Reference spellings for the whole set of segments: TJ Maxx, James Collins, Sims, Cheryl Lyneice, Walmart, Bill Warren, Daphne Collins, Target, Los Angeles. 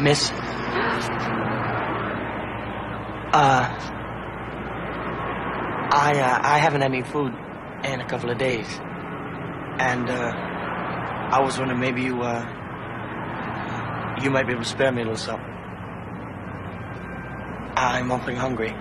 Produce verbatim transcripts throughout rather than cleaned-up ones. Miss, uh, I, uh, I haven't had any food in a couple of days, and, uh, I was wondering maybe you, uh, you might be able to spare me a little something. I'm awfully hungry.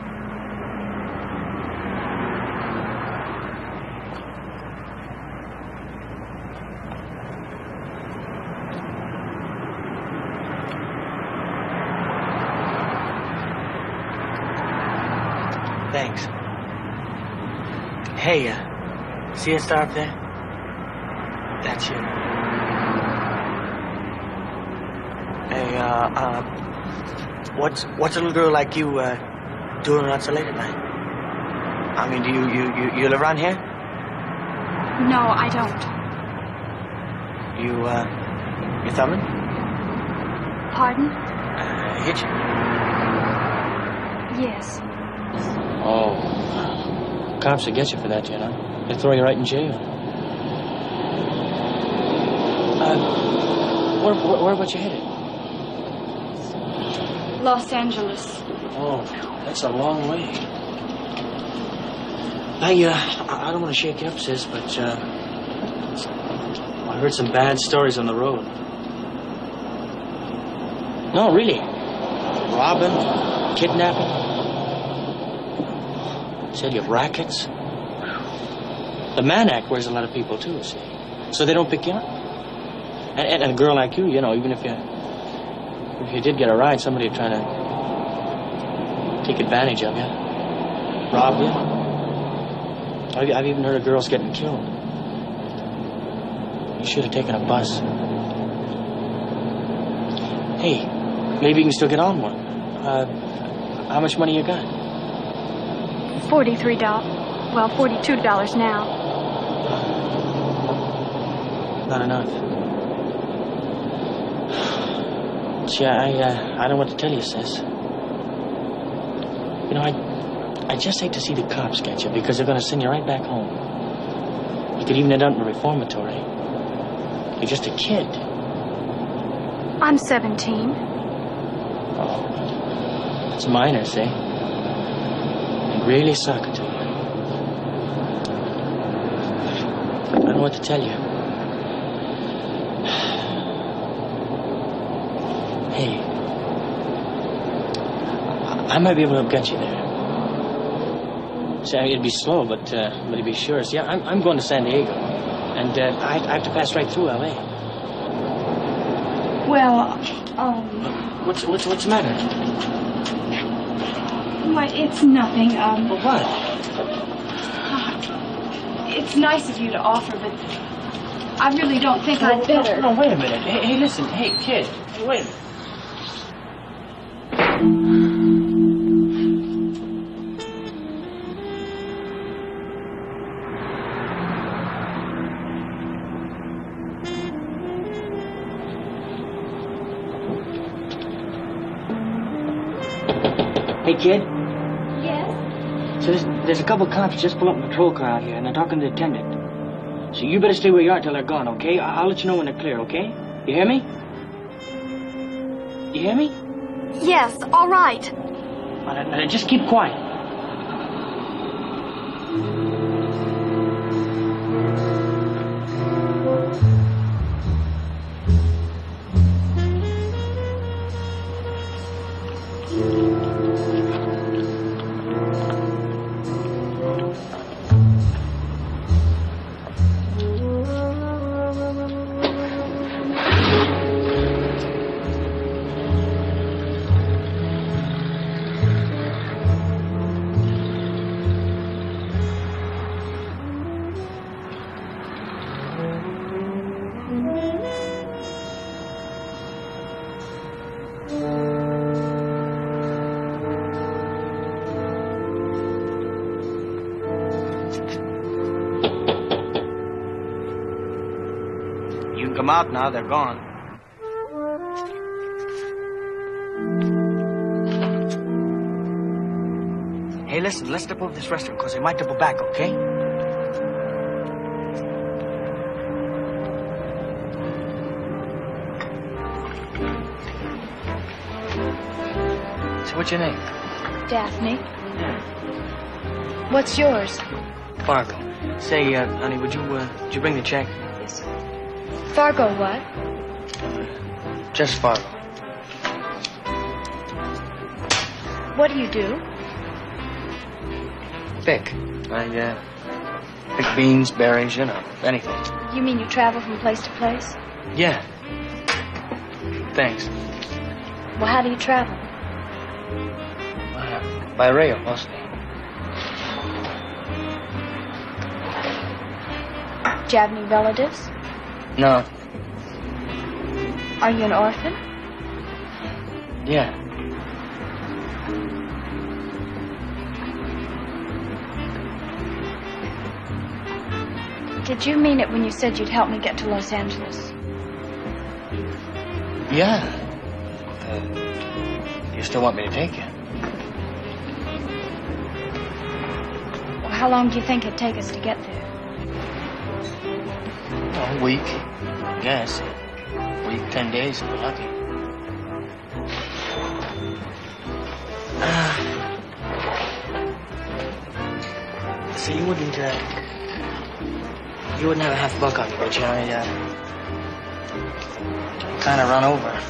Thanks. Hey, uh, see a star up there? That's you. Hey, uh, uh, what's, what's a little girl like you, uh, doing lots of late at night? I mean, do you, you, you, you live around here? No, I don't. You, uh, you thumbing? Pardon? Uh, hit you? Yes. Oh, cops will get you for that, you know. They'll throw you right in jail. Uh, where, where, where about you headed? Los Angeles. Oh, that's a long way. I, uh, I don't want to shake you up, sis, but, uh, I heard some bad stories on the road. No, really. Robbing, kidnapping. Said you have rackets. The Mann Act worries a lot of people too, see. So they don't pick you up. And, and, and a girl like you, you know, even if you if you did get a ride, somebody would try to take advantage of you, rob you. I've, I've even heard of girls getting killed. You should have taken a bus. Hey, maybe you can still get on one. Uh, how much money you got? Forty-three dollars. Well, forty-two dollars now. Not enough. Gee, I, uh, I don't know what to tell you, sis. You know, I, I just hate to see the cops get you because they're going to send you right back home. You could even end up in a reformatory. You're just a kid. I'm seventeen. Oh, it's minor, see. really sucked. I don't know what to tell you. Hey, I might be able to get you there. See, it'd be slow, but uh, but it'd be sure. See, I'm I'm going to San Diego, and uh, I I have to pass right through L A. Well, um. What's what's what's the matter? Why, it's nothing. Um, well, what? Uh, it's nice of you to offer, but I really don't think no, I'd better. No, no, wait a minute. Hey, hey, listen. Hey, kid. Hey, wait a minute. Hey, kid. Yes? So there's, there's a couple cops just pulled up in a patrol car out here, and they're talking to the attendant. So you better stay where you are till they're gone, okay? I I'll let you know when they're clear, okay? You hear me? You hear me? Yes, all right. Now, now, just keep quiet. Come out now, they're gone. Hey, listen, let's step over this restaurant because they might double back, okay? So, what's your name? Daphne. Yeah. What's yours? Fargo. Say, uh, honey, would you, uh, would you bring the check? Yes, sir. Fargo what? Just Fargo. What do you do? Pick. I, uh, pick beans, berries, you know, anything. You mean you travel from place to place? Yeah. Thanks. Well, how do you travel? Uh, by rail, mostly. Do you have any relatives? No. Are you an orphan? Yeah. Did you mean it when you said you'd help me get to Los Angeles? Yeah. Uh, you still want me to take you? Well, how long do you think it'd take us to get there? A week, I guess. A week, ten days, if we're lucky. Uh, so you wouldn't, uh, you wouldn't have a half buck on you, would you? I, uh, kind of run over.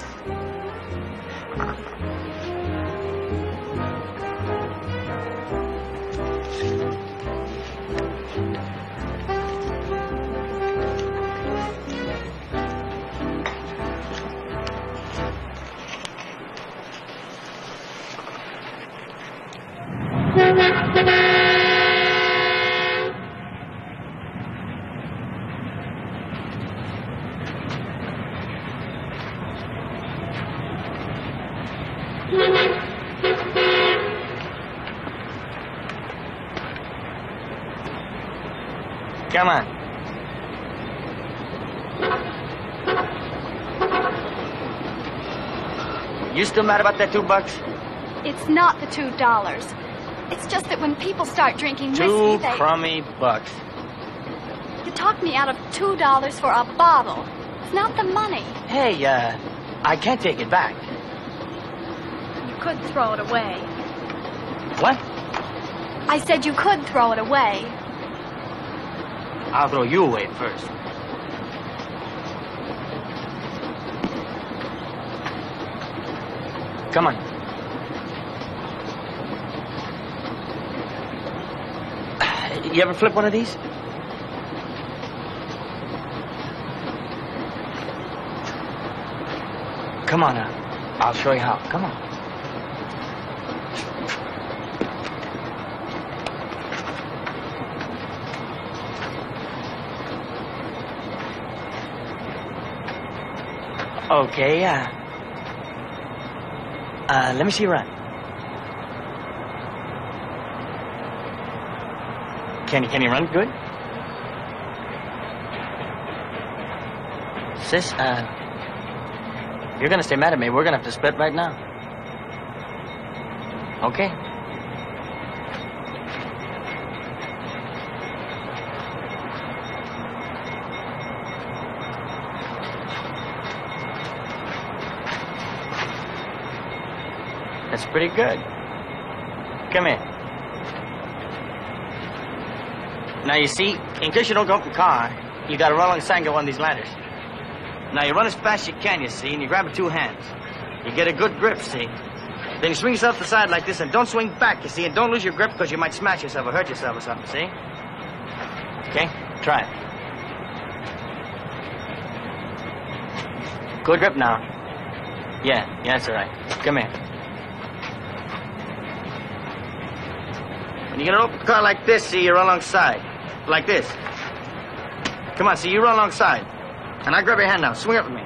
Come on. You still mad about that two bucks? It's not the two dollars. It's just that when people start drinking whiskey, two they... Two crummy bucks. You talked me out of two dollars for a bottle. It's not the money. Hey, uh, I can't take it back. You could throw it away. What? I said you could throw it away. I'll throw you away first. Come on. You ever flip one of these? Come on now. I'll show you how. Come on. Okay, uh, uh, let me see you run. Can you, can you run good? Sis, uh, you're gonna stay mad at me. We're gonna have to split right now. Okay. That's pretty good. Come in. Now you see, in case you don't go up the car, you gotta run alongside of one of these ladders. Now you run as fast as you can, you see, and you grab with two hands. You get a good grip, see? Then you swing yourself to the side like this, and don't swing back, you see, and don't lose your grip because you might smash yourself or hurt yourself or something, see? Okay, try it. Good grip now. Yeah, yeah, that's all right. Come here. You get an open car like this, see, you run alongside. Like this. Come on, see, you run alongside. And I grab your hand now. Swing up with me.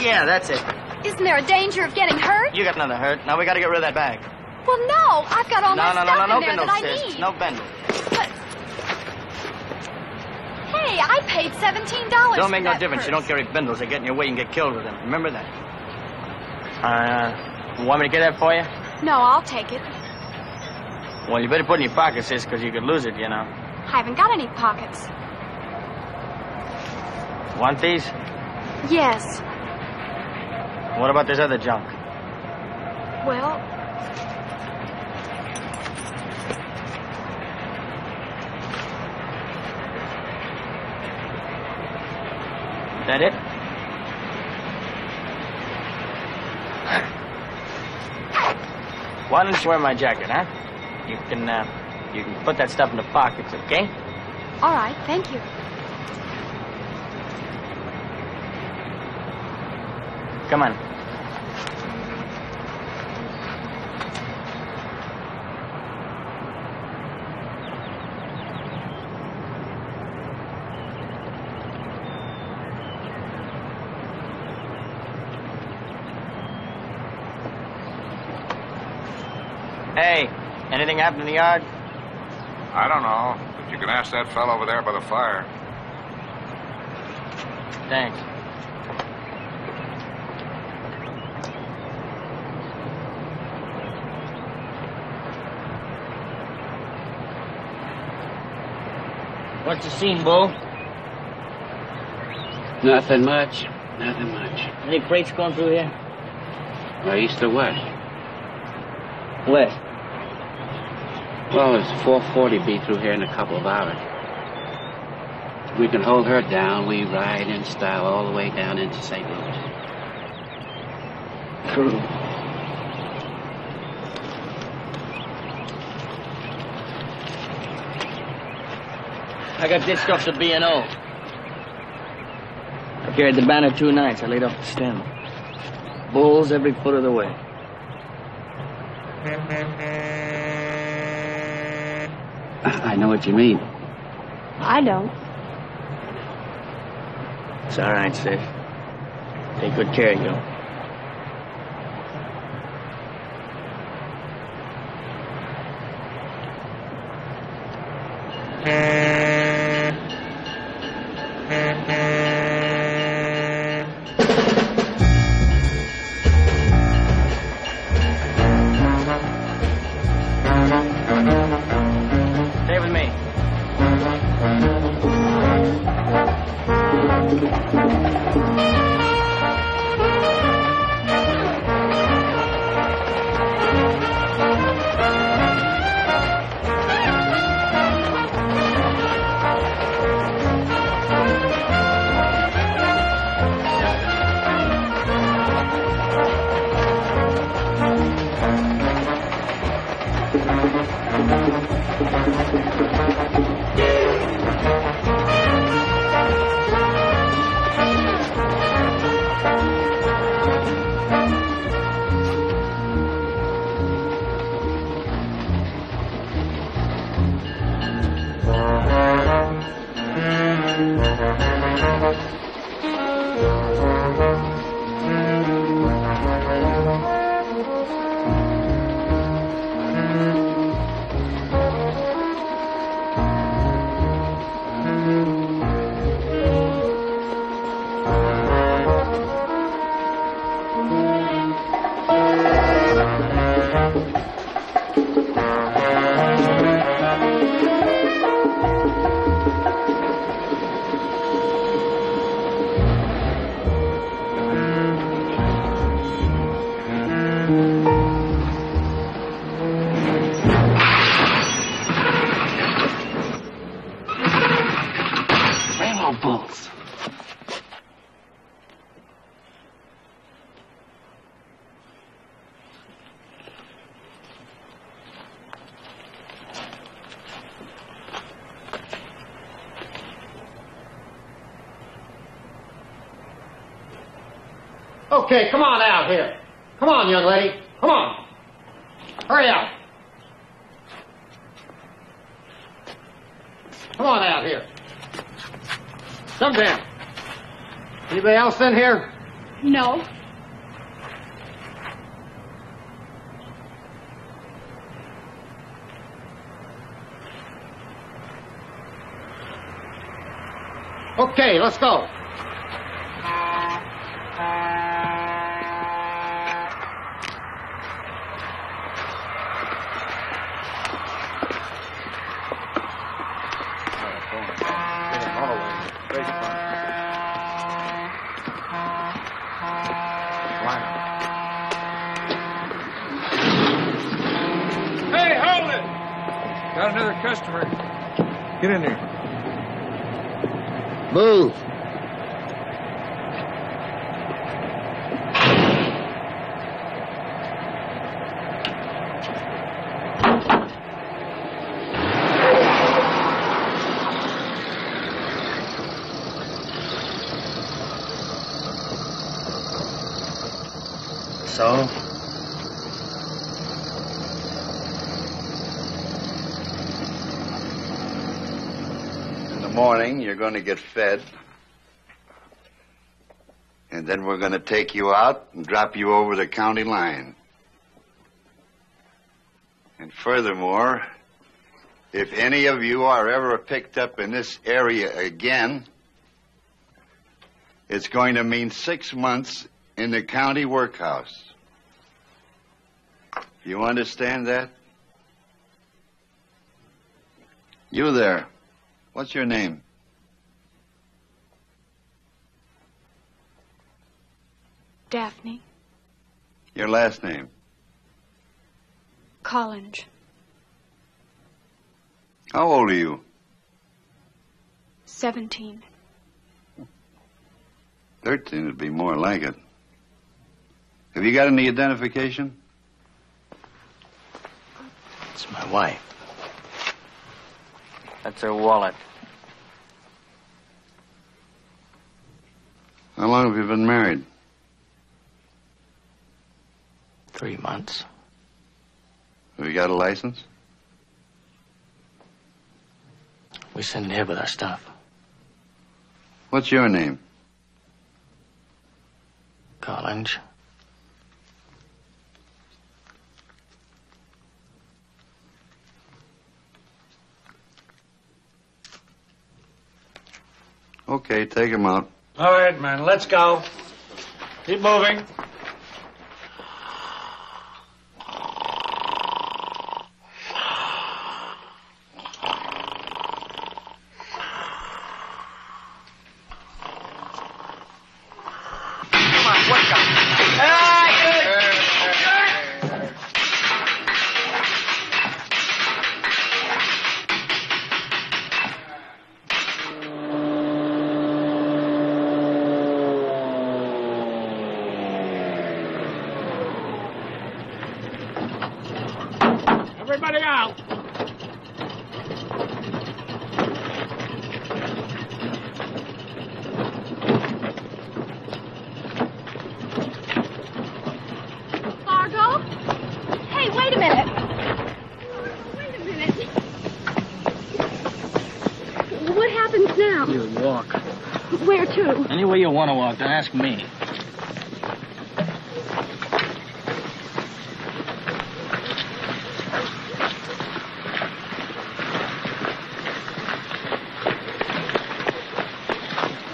Yeah, that's it. Isn't there a danger of getting hurt? You got nothing hurt. Now we gotta get rid of that bag. Well, no. I've got all no, my no, stuff no, no, in there no that I need. No bendel. But... Hey, I paid seventeen dollars. Don't make no difference. Purse. You don't carry bendels. They get in your way and get killed with them. Remember that. Uh, want me to get that for you? No, I'll take it. Well, you better put it in your pocket, sis, because you could lose it, you know. I haven't got any pockets. Want these? Yes. What about this other junk? Well... That it? Why don't you wear my jacket, huh? You can, uh, you can put that stuff in the pockets, okay? All right, thank you. Come on. Hey. Anything happened in the yard? I don't know, but you can ask that fellow over there by the fire. Thanks. What's the scene, Bo? Nothing much. Nothing much. Any freights going through here? Well, east or west? West. Well, it's four forty be through here in a couple of hours. We can hold her down. We ride in style all the way down into Saint Louis. Crew. I got ditched off to B and O. I carried the banner two nights. I laid off the stem. Bulls every foot of the way. I know what you mean. I don't. It's all right, sis. Take good care of you. Bolts. Okay, come on out here. Come on, young lady. Come on. Hurry up. Come on out here. Come down. Anybody else in here? No. Okay, let's go. Got another customer. Get in there. Move. So? Morning, you're going to get fed, and then we're going to take you out and drop you over the county line. And furthermore, if any of you are ever picked up in this area again, it's going to mean six months in the county workhouse. You understand that? You there. What's your name? Daphne. Your last name? Collins. How old are you? Seventeen. Thirteen would be more like it. Have you got any identification? It's my wife. That's her wallet. How long have you been married? Three months. Have you got a license? We send here with our stuff. What's your name? Collins. Okay, take him out. All right, man, let's go. Keep moving. Everybody out! you walk. Where to? Anywhere you want to walk. Don't ask me.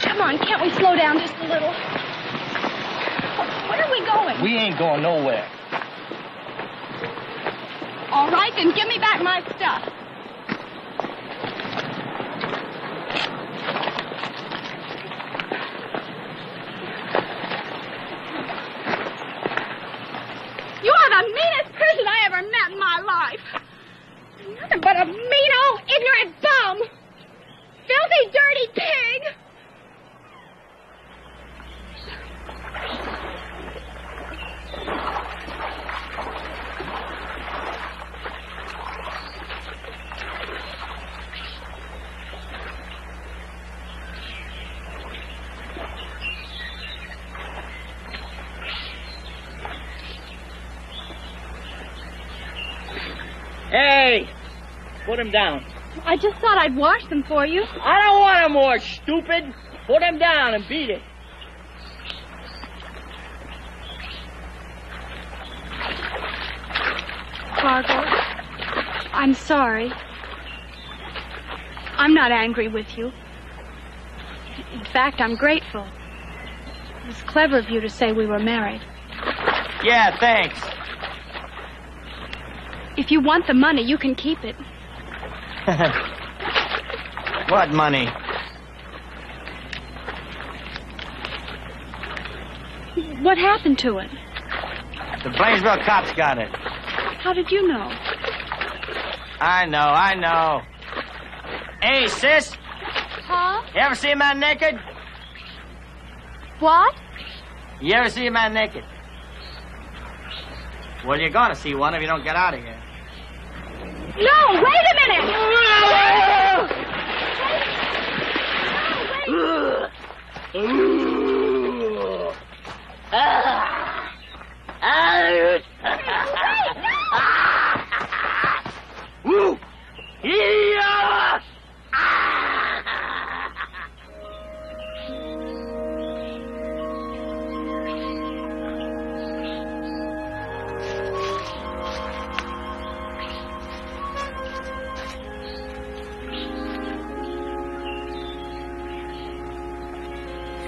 Come on, can't we slow down just a little? Where are we going? We ain't going nowhere. All right, then give me back my stuff. You are the meanest person I ever met in my life. You're nothing but a mean old ignorant bum. Filthy, dirty pig. Hey, put him down. I just thought I'd wash them for you. I don't want them washed, stupid. Put him down and beat it. Margot, I'm sorry. I'm not angry with you. In fact, I'm grateful. It was clever of you to say we were married. Yeah, thanks. If you want the money, you can keep it. What money? What happened to it? The Plainsville cops got it. How did you know? I know, I know. Hey, sis. Huh? You ever see a man naked? What? You ever see a man naked? Well, you're gonna see one if you don't get out of here. No, wait a minute! No, wait! No!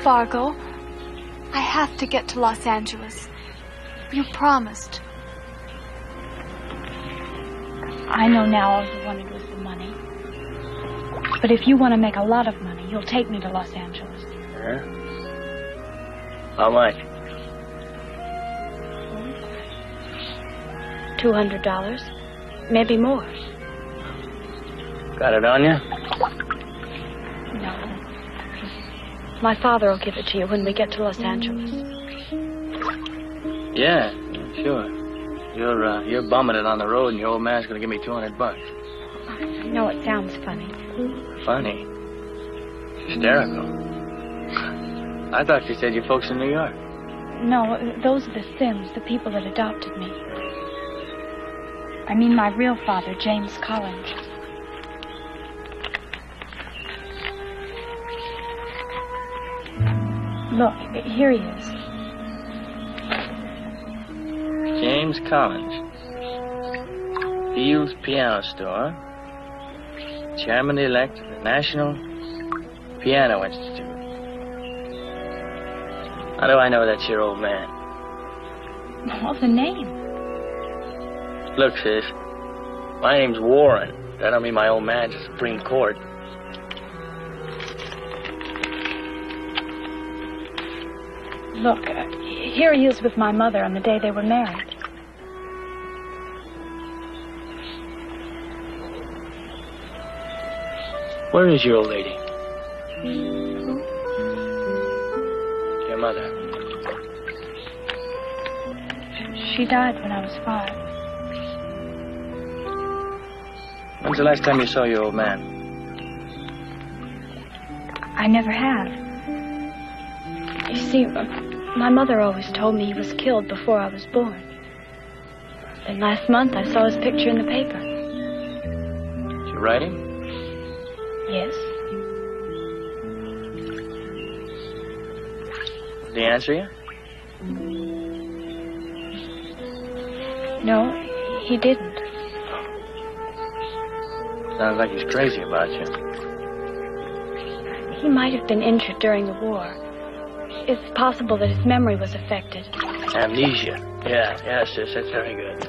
Fargo, I have to get to Los Angeles. You promised. I know now all you wanted was the money. But if you want to make a lot of money, you'll take me to Los Angeles. Huh? How much? Two hundred dollars. Maybe more. Got it on you? No. My father will give it to you when we get to Los Angeles. Yeah, sure. You're, uh, you're bumming it on the road, and your old man's gonna give me two hundred bucks. I know it sounds funny. Funny? Hysterical. I thought you said you folks in New York. No, those are the Sims, the people that adopted me. I mean my real father, James Collins. Look, here he is. James Collins. Fields Piano Store. Chairman-elect of the National Piano Institute. How do I know that's your old man? What's the name? Look, sis. My name's Warren. That don't mean my old man's the Supreme Court. Look, uh, here he is with my mother on the day they were married. Where is your old lady? Who? Your mother. She died when I was five. When's the last time you saw your old man? I never have. You see, my mother always told me he was killed before I was born. Then last month I saw his picture in the paper. Did you write him? Yes. Did he answer you? No, he didn't. Sounds like he's crazy about you. He might have been injured during the war. It's possible that his memory was affected. Amnesia. Yeah, yes, yes, that's very good.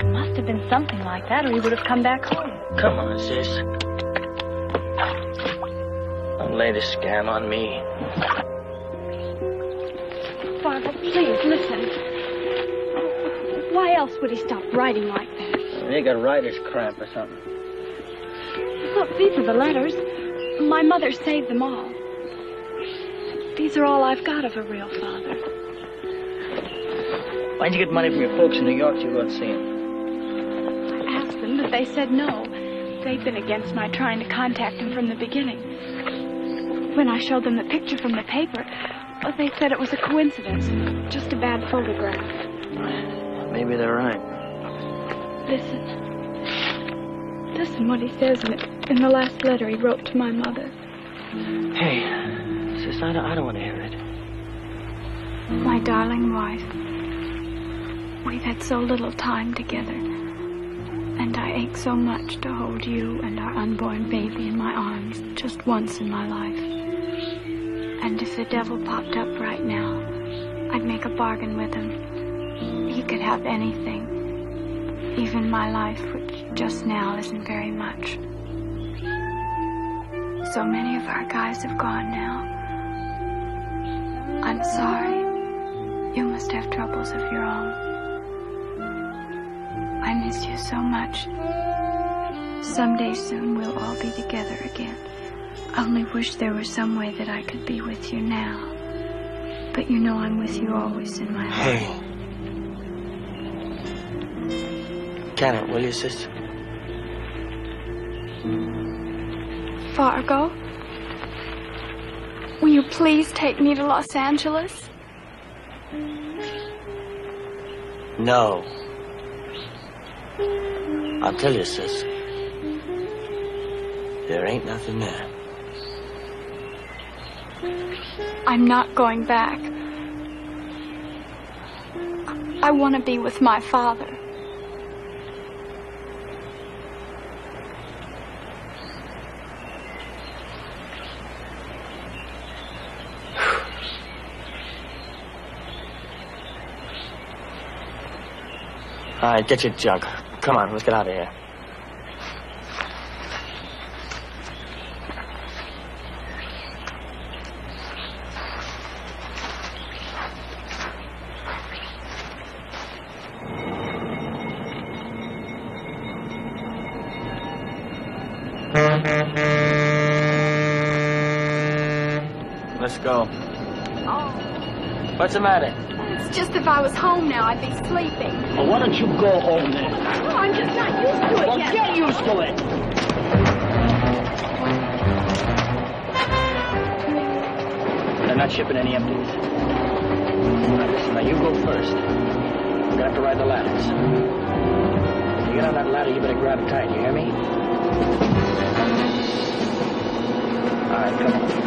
It must have been something like that, or he would have come back home. Come on, sis. Don't lay this scam on me. Father, please, listen. Why else would he stop writing like that? They got writer's cramp or something. Look, these are the letters. My mother saved them all. These are all I've got of a real father. Why'd you get money from your folks in New York to go and see him? I asked them, but they said no. They'd been against my trying to contact him from the beginning. When I showed them the picture from the paper, well, they said it was a coincidence, just a bad photograph. Maybe they're right. Listen. Listen what he says in, it, in the last letter he wrote to my mother. Hey. Sis, I don't, I don't want to hear it. My darling wife, we've had so little time together, and I ache so much to hold you and our unborn baby in my arms just once in my life. And if the devil popped up right now, I'd make a bargain with him. He could have anything, even my life, which just now isn't very much. So many of our guys have gone now. I'm sorry. You must have troubles of your own. I miss you so much. Someday soon we'll all be together again. I only wish there were some way that I could be with you now. But you know I'm with you always in my heart. Hey. Can it, will you, sister? Fargo? Will you please take me to Los Angeles? No. I'll tell you, sis. There ain't nothing there. I'm not going back. I want to be with my father. All right, get your junk. Come on, let's get out of here. Let's go. Oh. What's the matter? It's just if I was home now, I'd be sleeping. Well, why don't you go home then? Oh, I'm just not used to it well, yet. Well, get used to it. They're not shipping any empties. Now, listen, now you go first. We're gonna have to ride the ladders. If you get on that ladder, you better grab it tight. You hear me? All right, come on.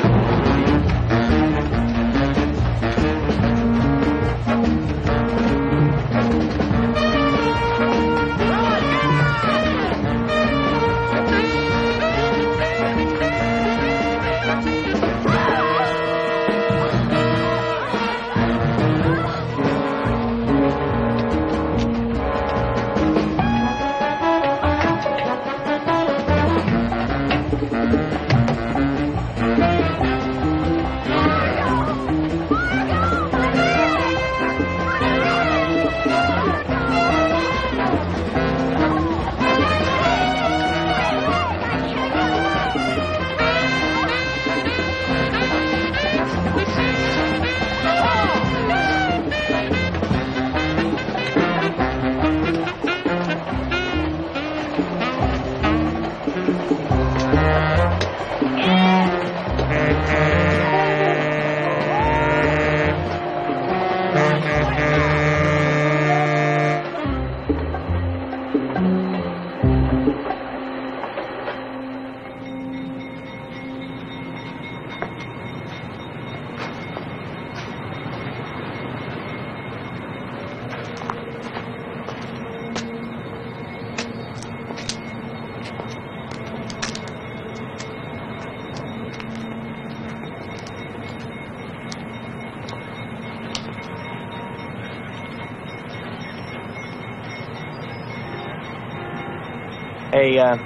Hey, uh,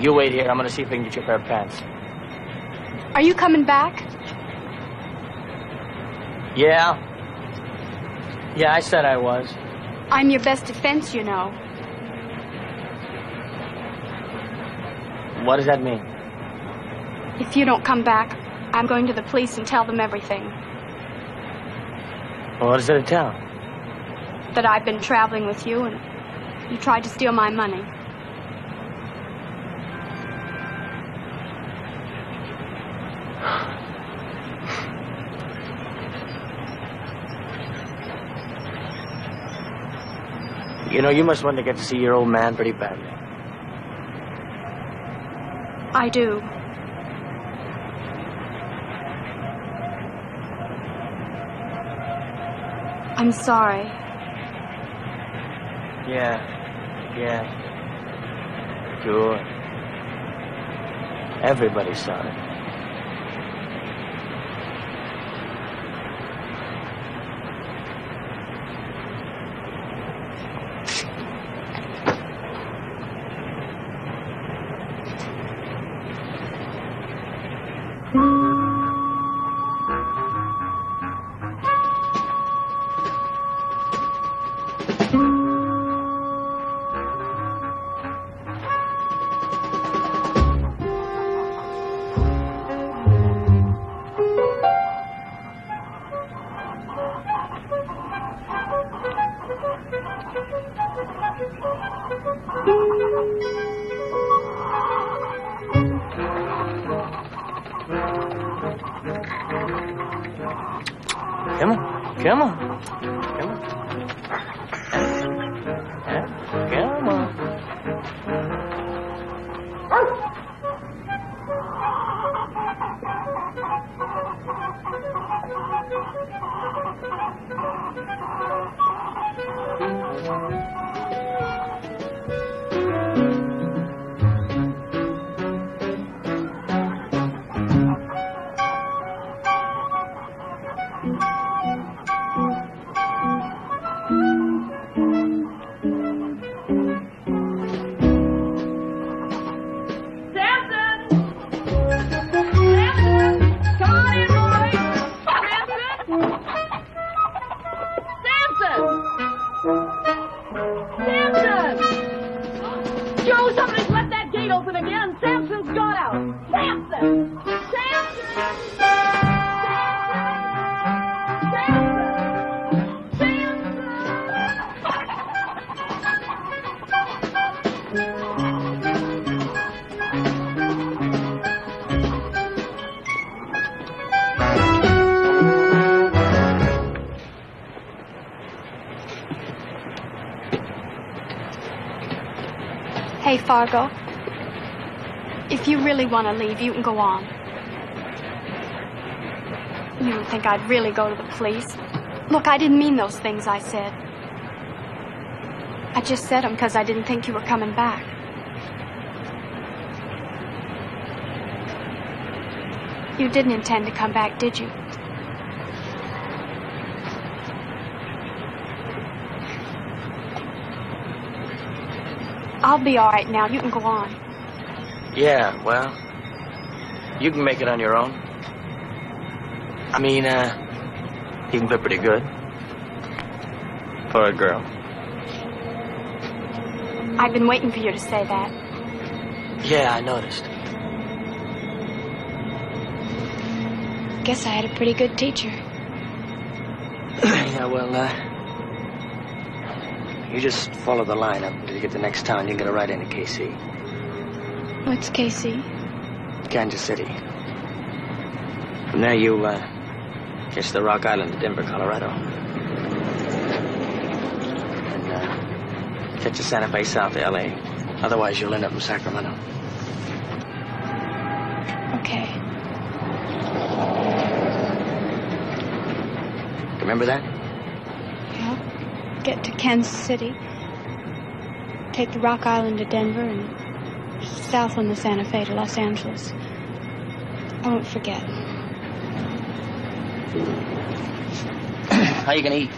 you wait here. I'm gonna see if I can get you a pair of pants. Are you coming back? Yeah. Yeah, I said I was. I'm your best defense, you know. What does that mean? If you don't come back, I'm going to the police and tell them everything. Well, what does it tell? That I've been traveling with you and you tried to steal my money. You know, you must want to get to see your old man pretty badly. I do. I'm sorry. Yeah, yeah. Sure. Everybody's sorry. Hey, Fargo, if you really want to leave, you can go on. You don't think I'd really go to the police? Look, I didn't mean those things I said. I just said them because I didn't think you were coming back. You didn't intend to come back, did you? I'll be all right now. You can go on. Yeah, well, you can make it on your own. I mean, uh, you can play pretty good. For a girl. I've been waiting for you to say that. Yeah, I noticed. Guess I had a pretty good teacher. Yeah, well, uh... you just follow the line up until you get to the next town. You can get a ride into K C. What's K C? Kansas City. From there, you, uh, catch the Rock Island to Denver, Colorado. And, uh, catch the Santa Fe South to L A. Otherwise, you'll end up in Sacramento. Okay. Remember that? Get to Kansas City, take the Rock Island to Denver, and south on the Santa Fe to Los Angeles. I won't forget. How are you gonna eat?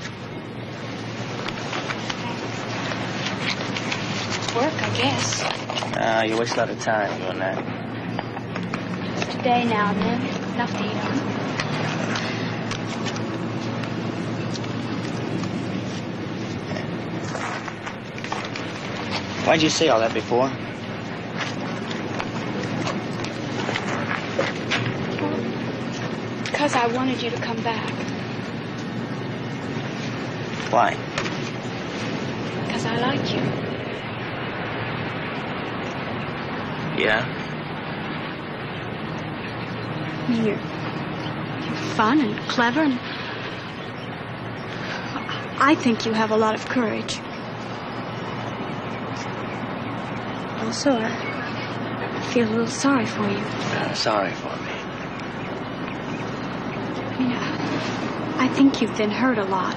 It's work, I guess. Nah, you waste a lot of time doing that. Just a day now and then. Enough to eat on. Why'd you say all that before? Well, because I wanted you to come back. Why? Because I like you. Yeah? I mean, you're, you're fun and clever, and I think you have a lot of courage. Also, I feel a little sorry for you. Uh, sorry for me. I mean, I, I think you've been hurt a lot.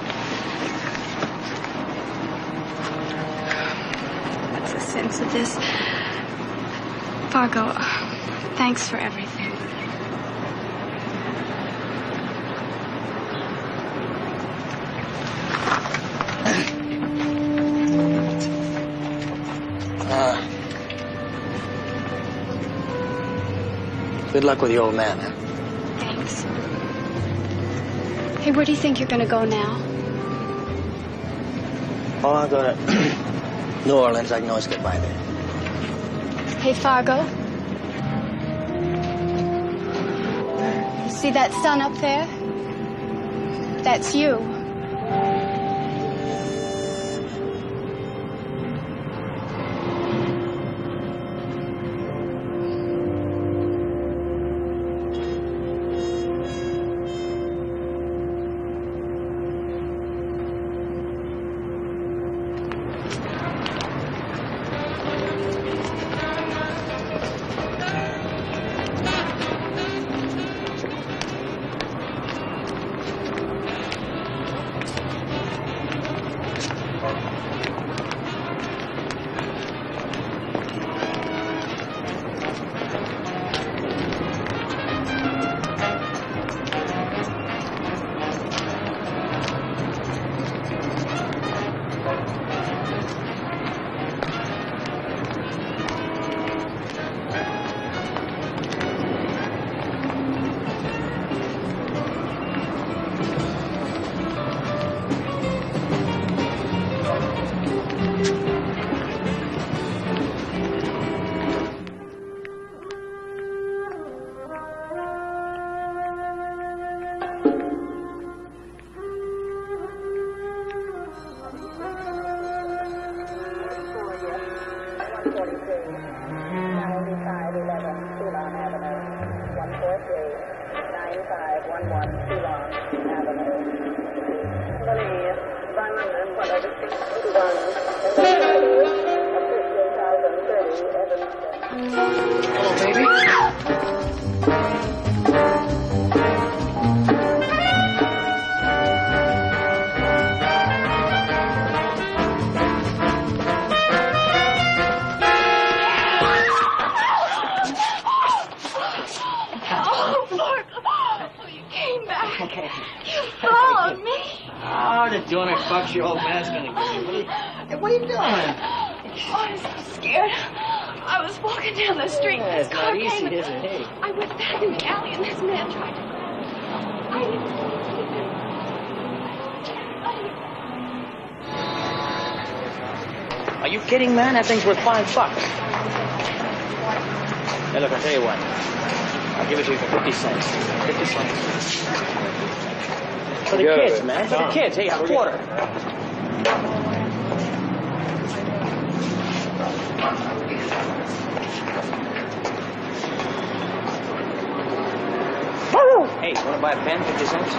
What's the sense of this? Fargo, thanks for everything. Good luck with the old man. Thanks. Hey, where do you think you're going to go now? Well, I'll go to New Orleans. I can always get by there. Hey, Fargo. You see that sun up there? That's you. Are you kidding, man? That thing's worth five bucks. Hey, look, I'll tell you what. I'll give it to you for fifty cents. fifty cents. For the Good. kids, man. For the kids. Hey, a quarter. Woo! Hey, you want to buy a pen? fifty cents?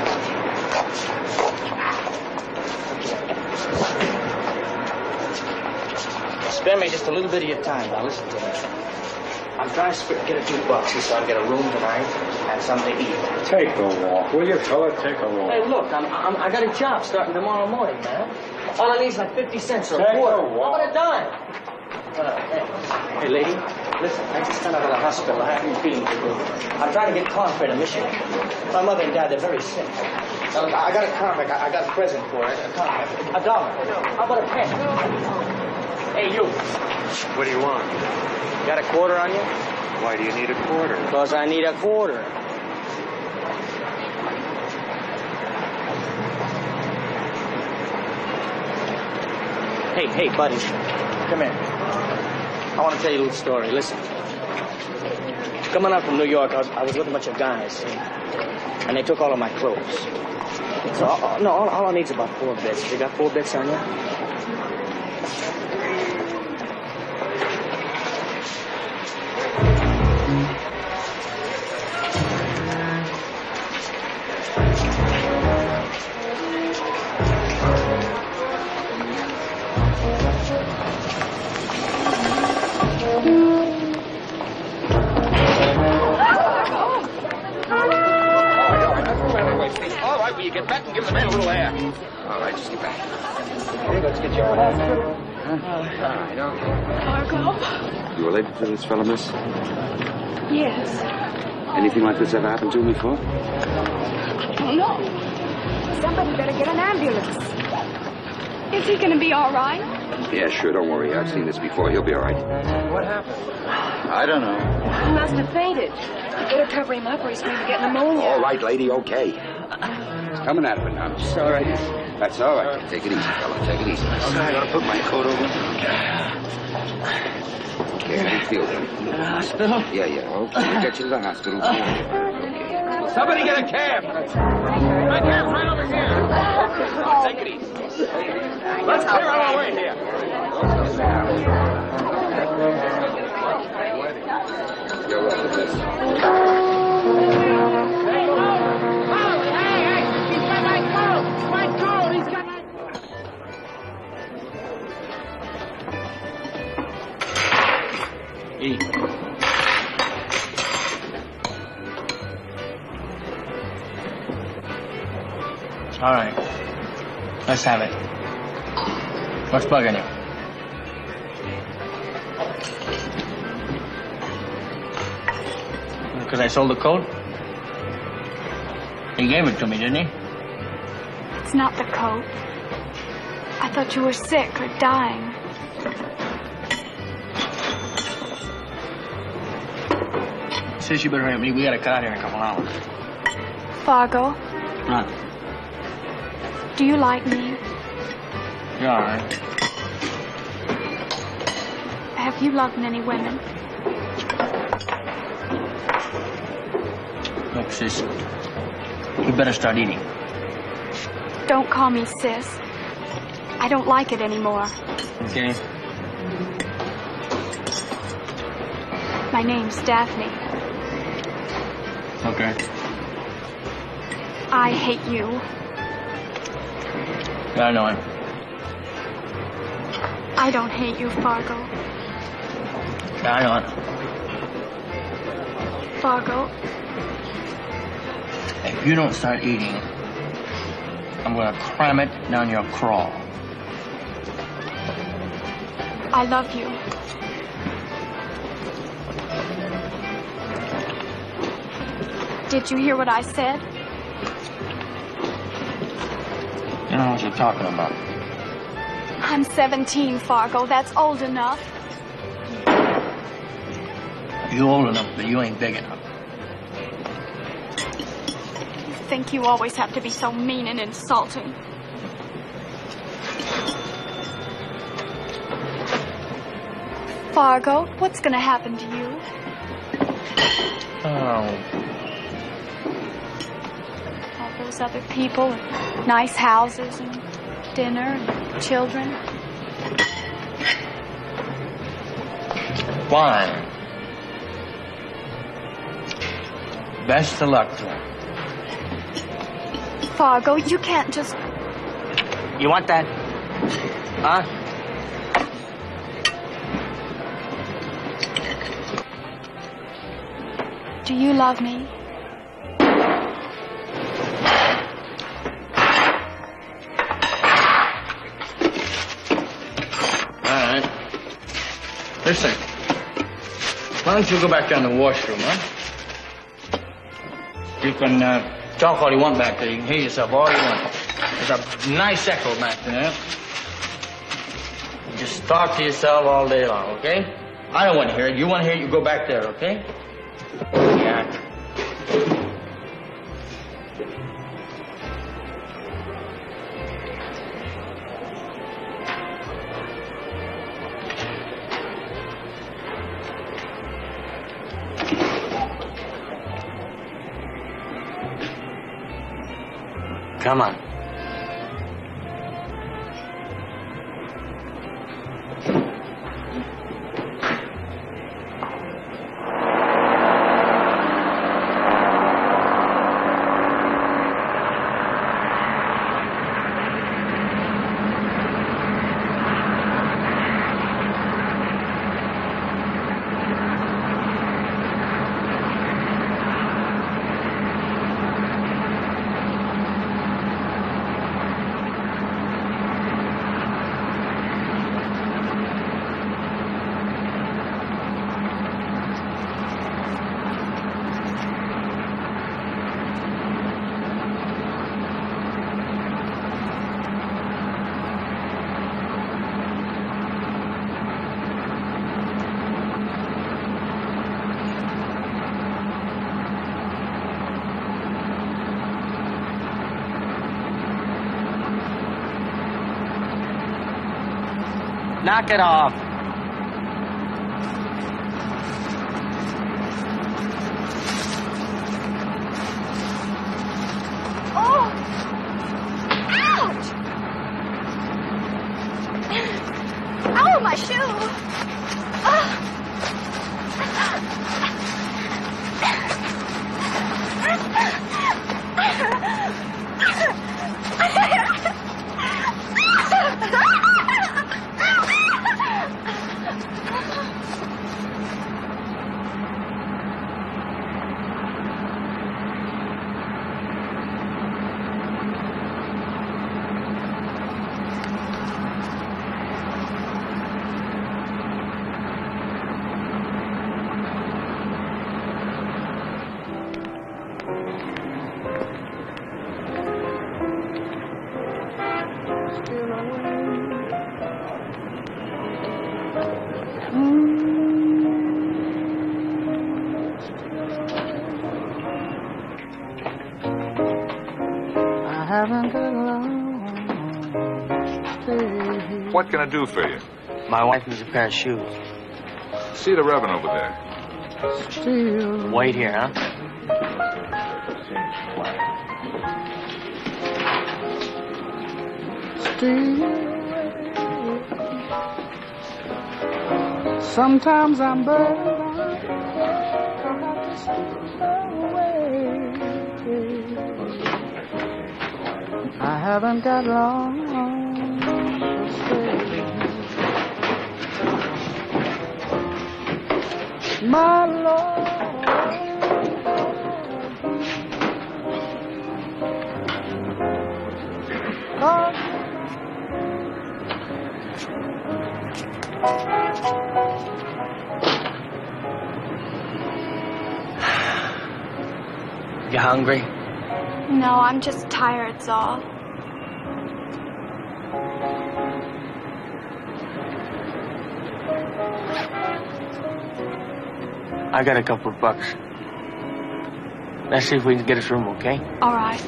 Spare me just a little bit of your time. Now, listen to me. I'm trying to get a few bucks so I can get a room tonight and something to eat. Take a walk, will you, fella? Take a walk. Hey, look, I'm, I'm, I got a job starting tomorrow morning, man. All I need is like fifty cents or a quarter. Take a walk. How about a dime? Uh, hey. hey, lady, listen, I just got out of the hospital. I haven't been to do. I'm trying to get comfort in Michigan. My mother and dad, they're very sick. Now, look, I got a comic. I, I got a present for it. A comic. A dollar. How about a pen? Hey, you. What do you want? Got a quarter on you? Why do you need a quarter? Because I need a quarter. Hey, hey, buddy, come here. I want to tell you a little story. Listen. Coming up from New York, I was, I was with a bunch of guys, and they took all of my clothes. So, all, no, all, all I need is about four bits. You got four bits on you? To this fellow, miss? Yes. Anything like this ever happened to him before? I don't know. Somebody better get an ambulance. Is he going to be all right? Yeah, sure. Don't worry. I've seen this before. He'll be all right. What happened? I don't know. He must have fainted. You better cover him up or he's going to get pneumonia. All right, lady. Okay. He's coming out of it now. Sorry. That's all right. Sorry. Take it easy, fella. Take it easy. Okay. I got to put my coat over. Yeah, how do you feel then? To the hospital? Yeah, yeah. Okay, we'll get you to the hospital. Okay. Somebody get a cab! My cab's right over here! Take it easy. Let's clear out our way here. You're welcome, miss. Hey, hey! He's got my coat! My coat! He's got my Eat. All right. Let's have it. What's bugging you? Because I sold the coat? He gave it to me, didn't he? It's not the coat. I thought you were sick or dying. Sis, you better hurry up. We gotta get out here in a couple hours. Fargo? Huh? Do you like me? You're all right. Have you loved many women? Look, sis, you better start eating. Don't call me sis. I don't like it anymore. Okay. My name's Daphne. Okay. I hate you. Yeah, I know him. I don't hate you, Fargo. Yeah, I know it. Fargo. If you don't start eating, I'm gonna cram it down your crawl. I love you. Did you hear what I said? You don't know what you're talking about. I'm seventeen, Fargo. That's old enough. You're old enough, but you ain't big enough. You think you always have to be so mean and insulting. Fargo, what's gonna happen to you? Oh. Those other people, and nice houses, and dinner, and children. Fine. Best of luck to them. Fargo, you can't just... You want that? Huh? Do you love me? Listen, why don't you go back down to the washroom, huh? You can uh, talk all you want back there. You can hear yourself all you want. There's a nice echo back there. just talk to yourself all day long, okay? I don't want to hear it. You want to hear it, you go back there, okay? Yeah. Come on. Knock it off. Oh! Ouch! Ow, my shoe! What can I do for you? My wife needs a pair of shoes. See the Reverend over there. Wait here, huh? Sometimes I'm burdened. I haven't got long to stay. My Lord, Lord. You hungry? No, I'm just tired, Zal. I got a couple of bucks. Let's see if we can get us room, okay? All right.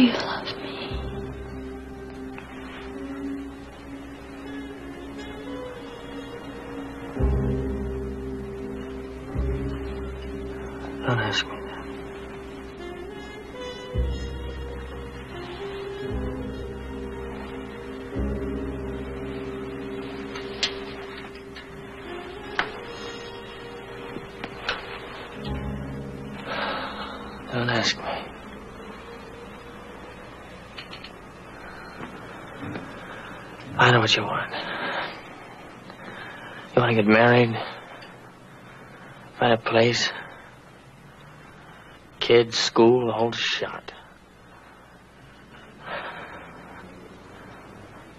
Do you love me? Don't ask me that. Don't ask me. I know what you want. You want to get married, find a place, kids, school, the whole shot.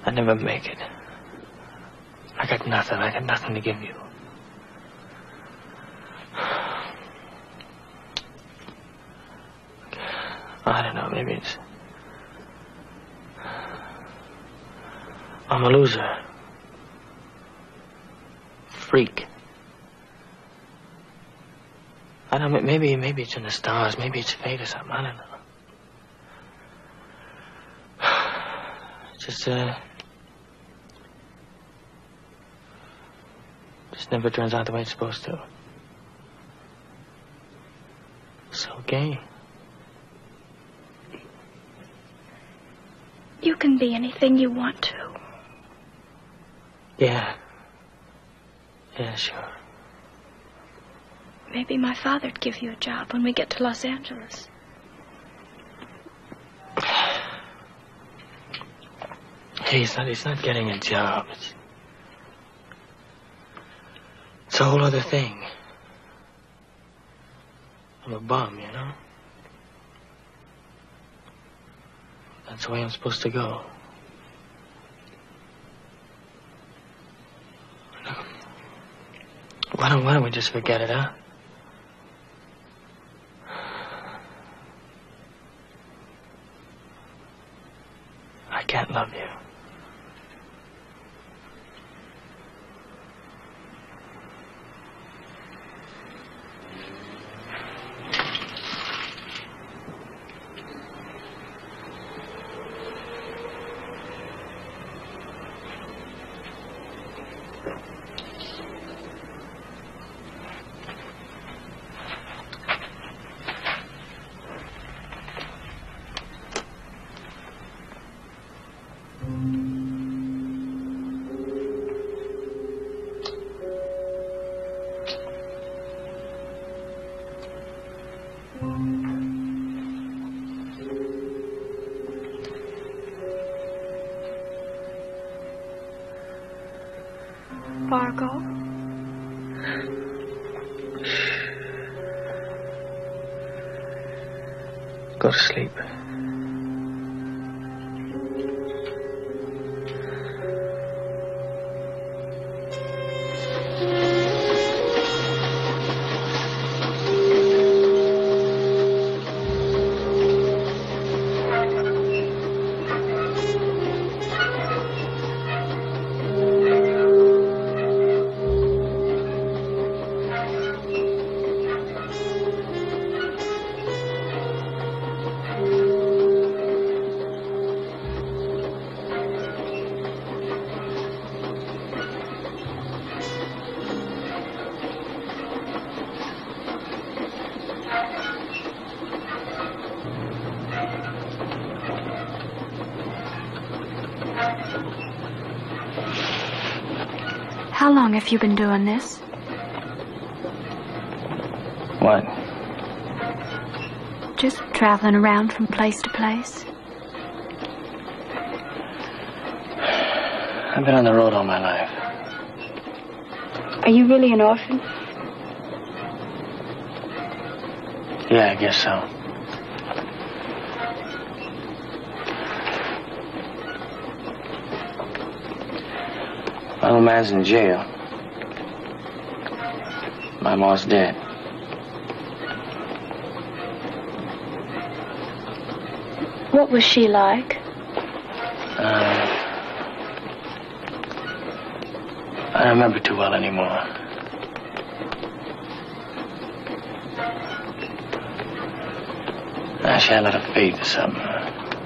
I never make it. I got nothing. I got nothing to give you. I don't know, maybe it's... I'm a loser. Freak. I don't know, maybe, maybe it's in the stars, maybe it's fate or something, I don't know. Just, uh... just never turns out the way it's supposed to. It's okay. You can be anything you want to. Yeah. Yeah, sure. Maybe my father'd give you a job when we get to Los Angeles. Hey, he's not, he's not getting a job. It's, it's a whole other thing. I'm a bum, you know? That's the way I'm supposed to go. Why don't, why don't we just forget it, huh? I can't love you. Fargo. Go to sleep. How long have you been doing this? What? Just traveling around from place to place. I've been on the road all my life. Are you really an orphan? Yeah, I guess so. Well, the man's in jail. My mom's dead. What was she like? Uh, I don't remember too well anymore. She had a lot of faith or something.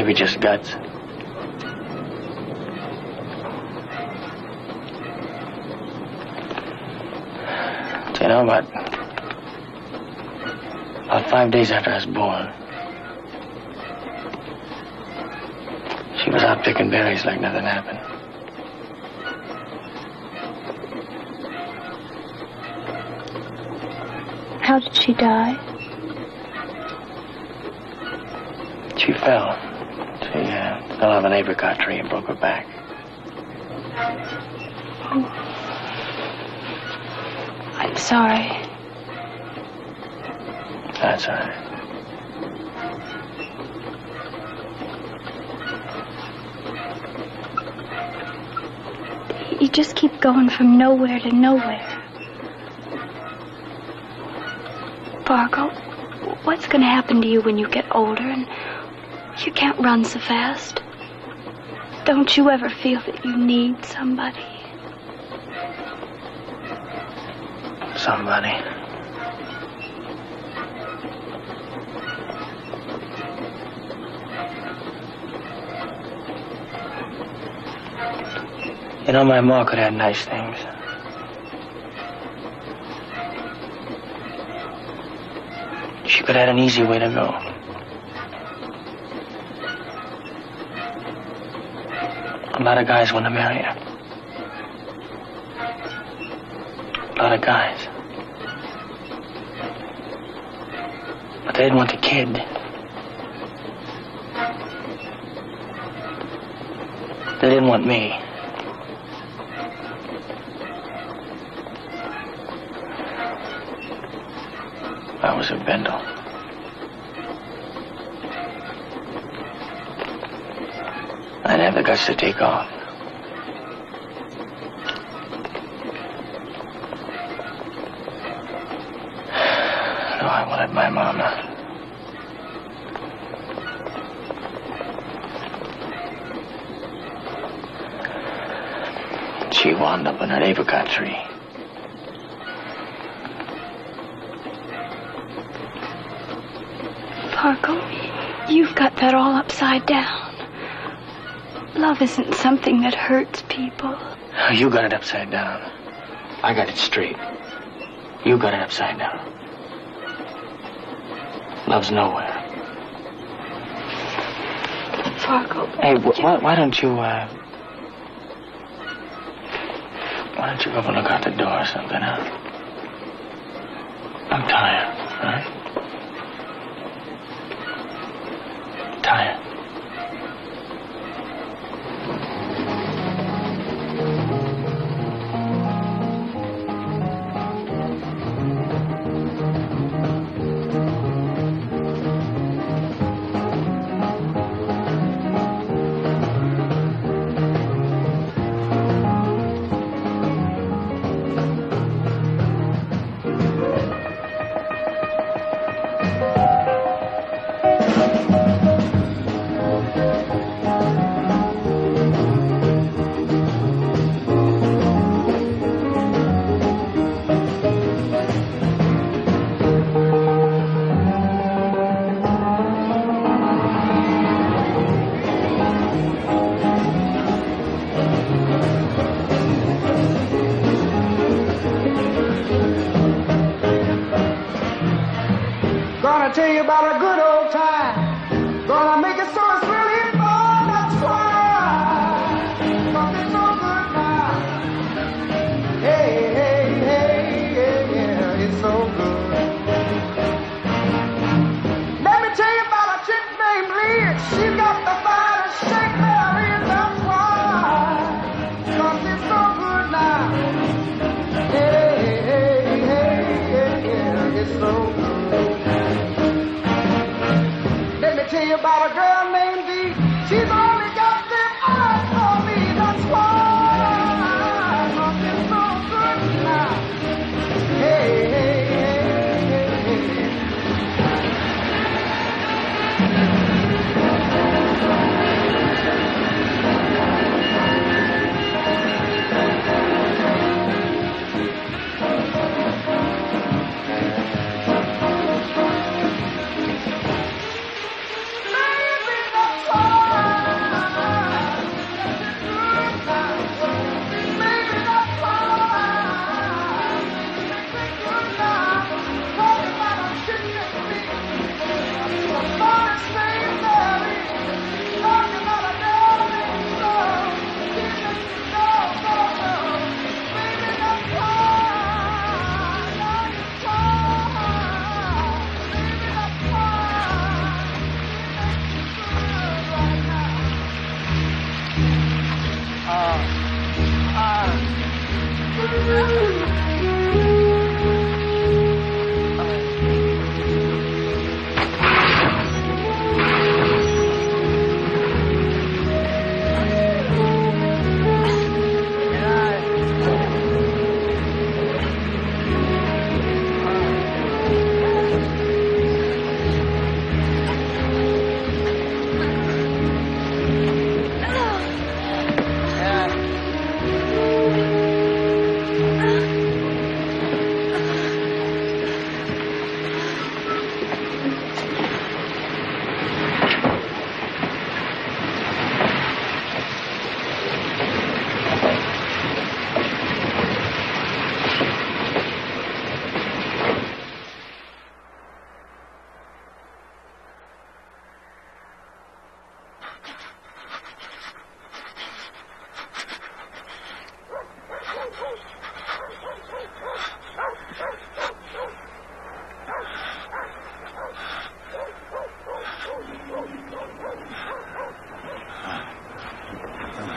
Maybe just guts. You know, about, about five days after I was born, she was out picking berries like nothing happened. How did she die? She fell. She uh, fell out of an apricot tree and broke her back. Oh. I'm sorry. That's all right. You just keep going from nowhere to nowhere. Bargo, what's going to happen to you when you get older and you can't run so fast? Don't you ever feel that you need somebody? Somebody. You know, my ma could have nice things. She could have an easy way to go. A lot of guys want to marry her. A lot of guys. But they didn't want the kid. They didn't want me. I was a bendel. I didn't have the guts to take off. My mama. She wound up in an apricot tree. Parko, you've got that all upside down. Love isn't something that hurts people. You got it upside down. I got it straight. You got it upside down. Love's nowhere. Fargo. Hey, wh wh why don't you, uh... why don't you go and look out the door or something, huh? I'm tired, all right? Tired. Oh!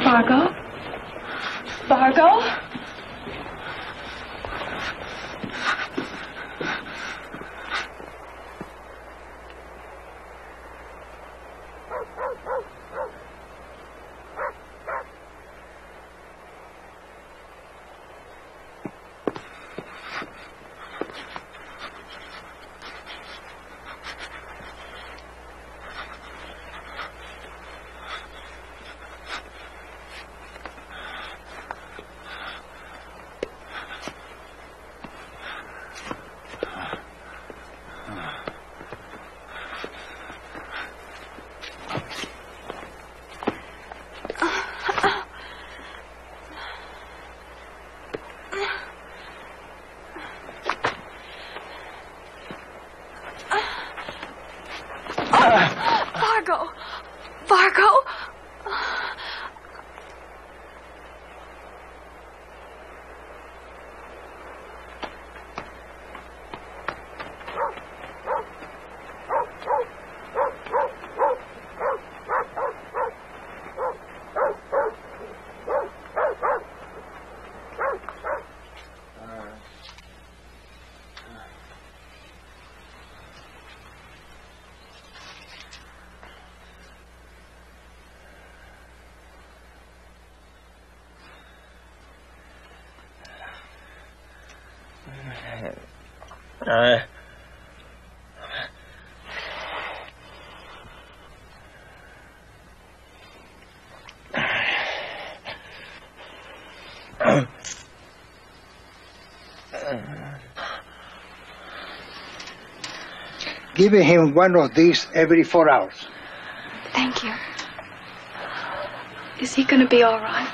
Margo? Margo? Uh, Give him one of these every four hours. Thank you. Is he going to be all right?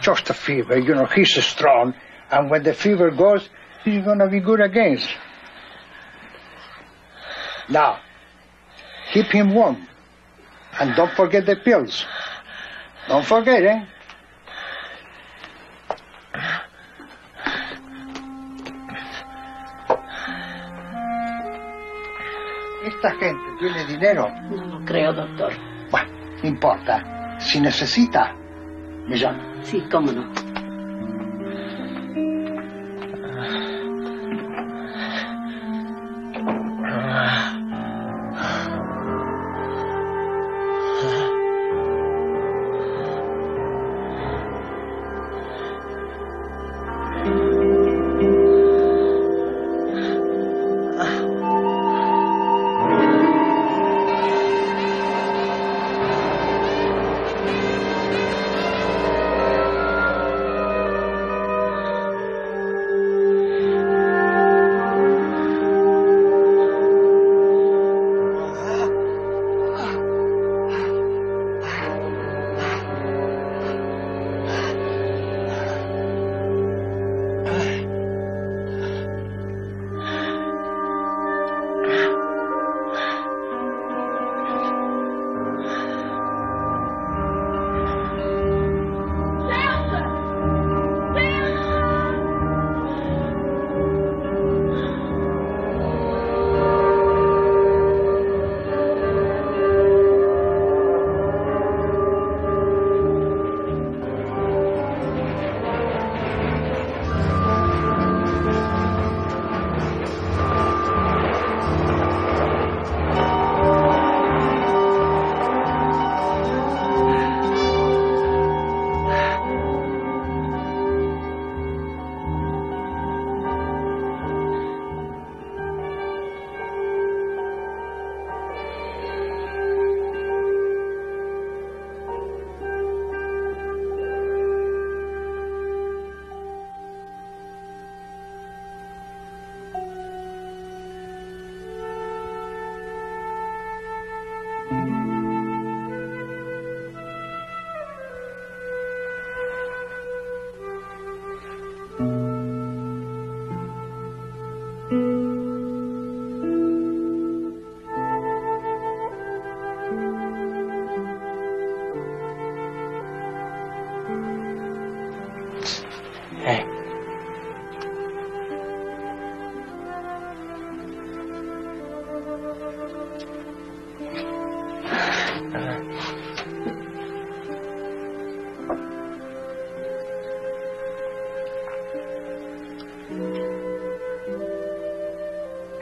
Just a fever, you know, he's strong, and when the fever goes, he's going to be good again. Now, keep him warm, and don't forget the pills. Don't forget, eh? Esta gente tiene dinero. No lo creo, doctor. Bueno, no importa. Si necesita, me llama. Sí, cómo no.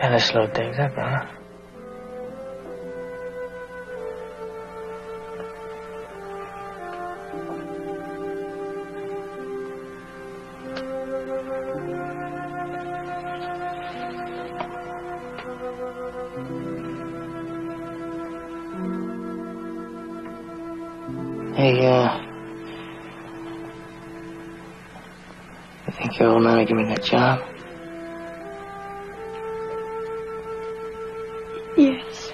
And it slowed things up, huh? Hey, uh... you think your old man will give me that job? Yes.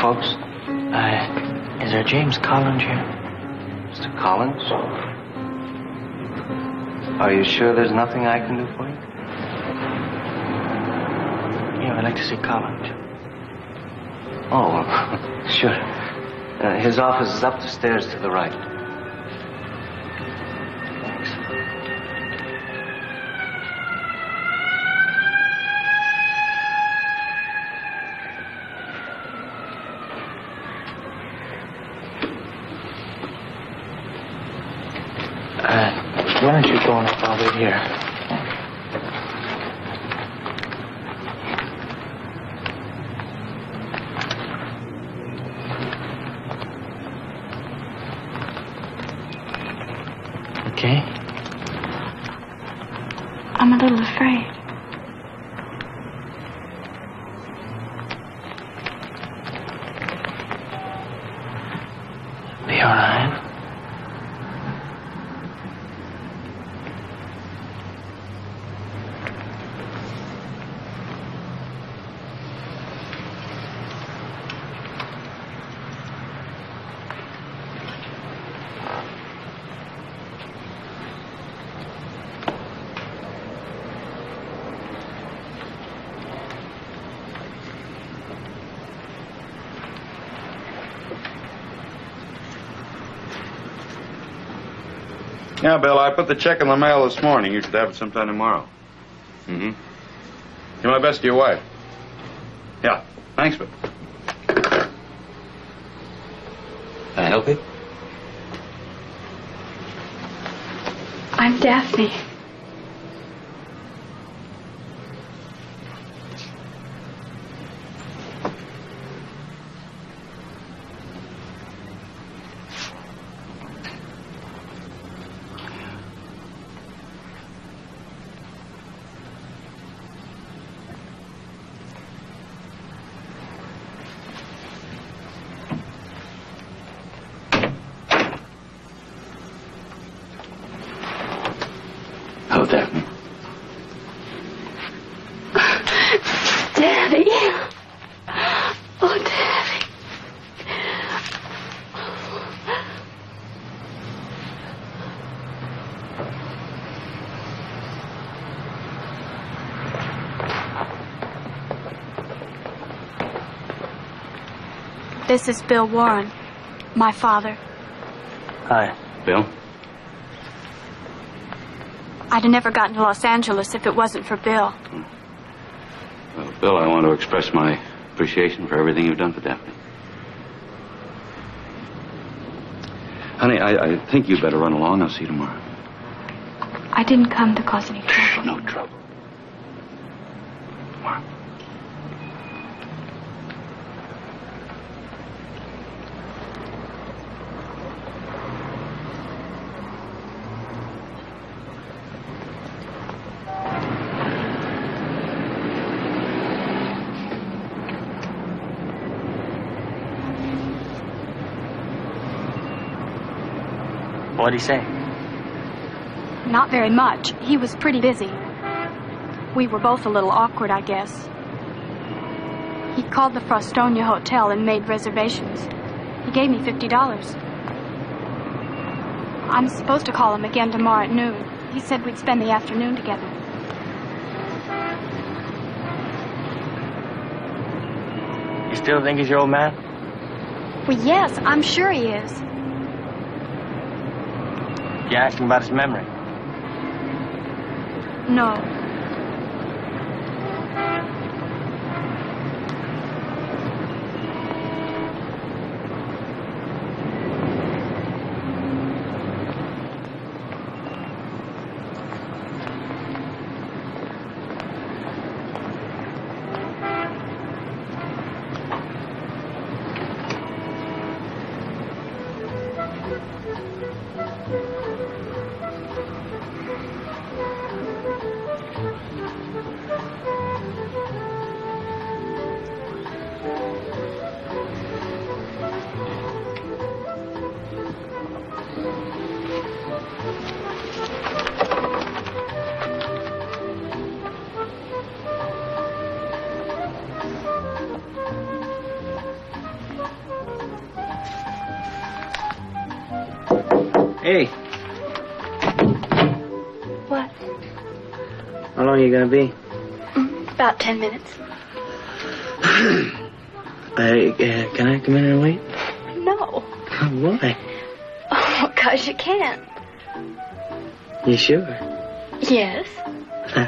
Folks, uh, is there James Collins here? Mister Collins? Are you sure there's nothing I can do for you? Yeah, I'd like to see Collins. Oh, sure. Uh, his office is up the stairs to the right. leave here. Okay? I'm a little afraid. Be all right. Yeah, Bill, I put the check in the mail this morning. You should have it sometime tomorrow. Mm-hmm. Give my best to your wife. Yeah, thanks, Bill. Can I help you? I'm Daphne. Daphne. Daddy. Oh, Daddy. This is Bill Warren, my father. Hi, Bill. I'd have never gotten to Los Angeles if it wasn't for Bill. Well, Bill, I want to express my appreciation for everything you've done for Daphne. Honey, I, I think you'd better run along. I'll see you tomorrow. I didn't come to cause any trouble. No trouble. Tomorrow. What'd he say? Not very much. He was pretty busy. We were both a little awkward, I guess. He called the Frostonia Hotel and made reservations. He gave me fifty dollars. I'm supposed to call him again tomorrow at noon. He said we'd spend the afternoon together. You still think he's your old man? Well, yes, I'm sure he is. You asked him about his memory? No. Hey. What? How long are you gonna be? Mm, about ten minutes. uh, uh, can I come in and wait? No. Why? Oh, gosh, you can't. You sure? Yes. Huh.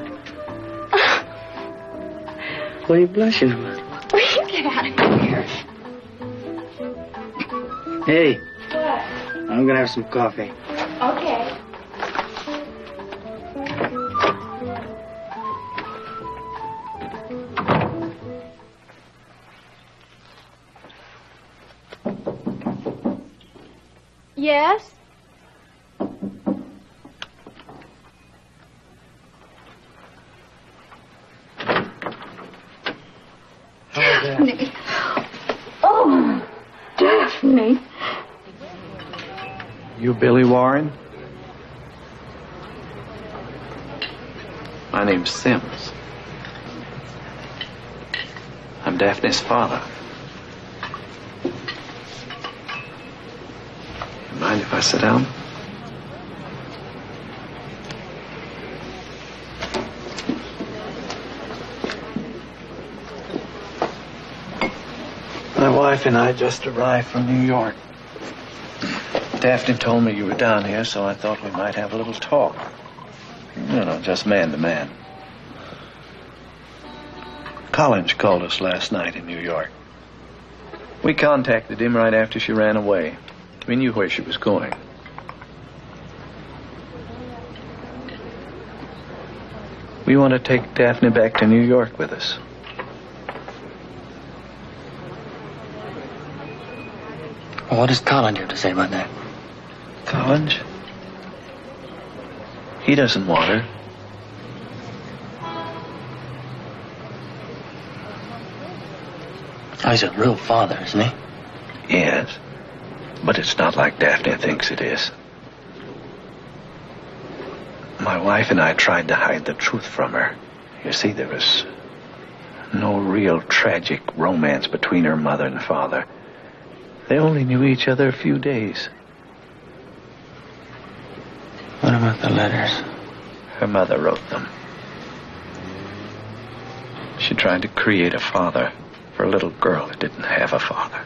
What are you blushing about? Get out of here. Hey. I'm gonna have some coffee. Okay. Yes? Daphne. Oh, Daphne. You Billy Warren? My name's Sims. I'm Daphne's father. Mind if I sit down? My wife and I just arrived from New York. Daphne told me you were down here, so I thought we might have a little talk. You know, just man to man. Collins called us last night in New York. We contacted him right after she ran away. We knew where she was going. We want to take Daphne back to New York with us. Well, what does Collins have to say about that? Collins? He doesn't want her. Oh, he's a real father, isn't he? Yes. But it's not like Daphne thinks it is. My wife and I tried to hide the truth from her. You see, there was no real tragic romance between her mother and father. They only knew each other a few days. What about the letters? Her mother wrote them. She tried to create a father for a little girl that didn't have a father.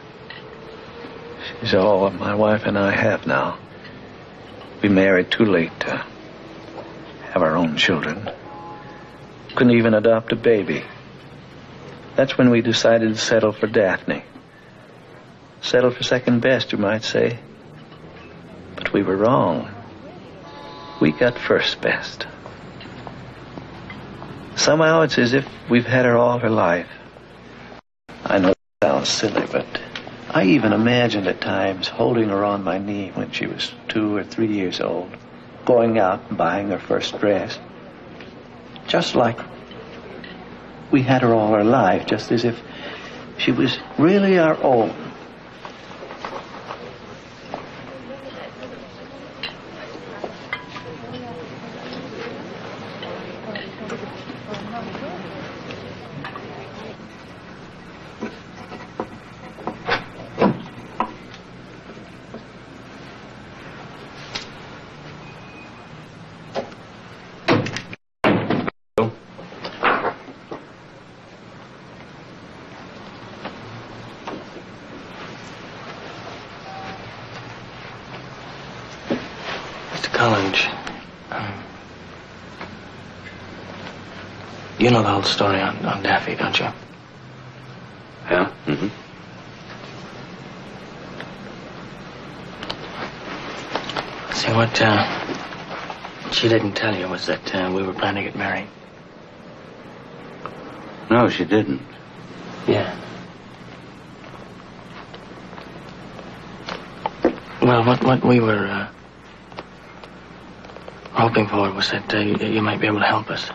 She's all my wife and I have now. We married too late to have our own children. Couldn't even adopt a baby. That's when we decided to settle for Daphne. Settle for second best, you might say. But we were wrong. We got first best. Somehow it's as if we've had her all her life. I know it sounds silly, but I even imagined at times holding her on my knee when she was two or three years old, going out and buying her first dress. Just like we had her all her life, just as if she was really our own. You know the whole story on, on Daffy, don't you? Yeah? Mm-hmm. See, what uh, she didn't tell you was that uh, we were planning to get married. No, she didn't. Yeah. Well, what, what we were uh, hoping for was that uh, you, you might be able to help us.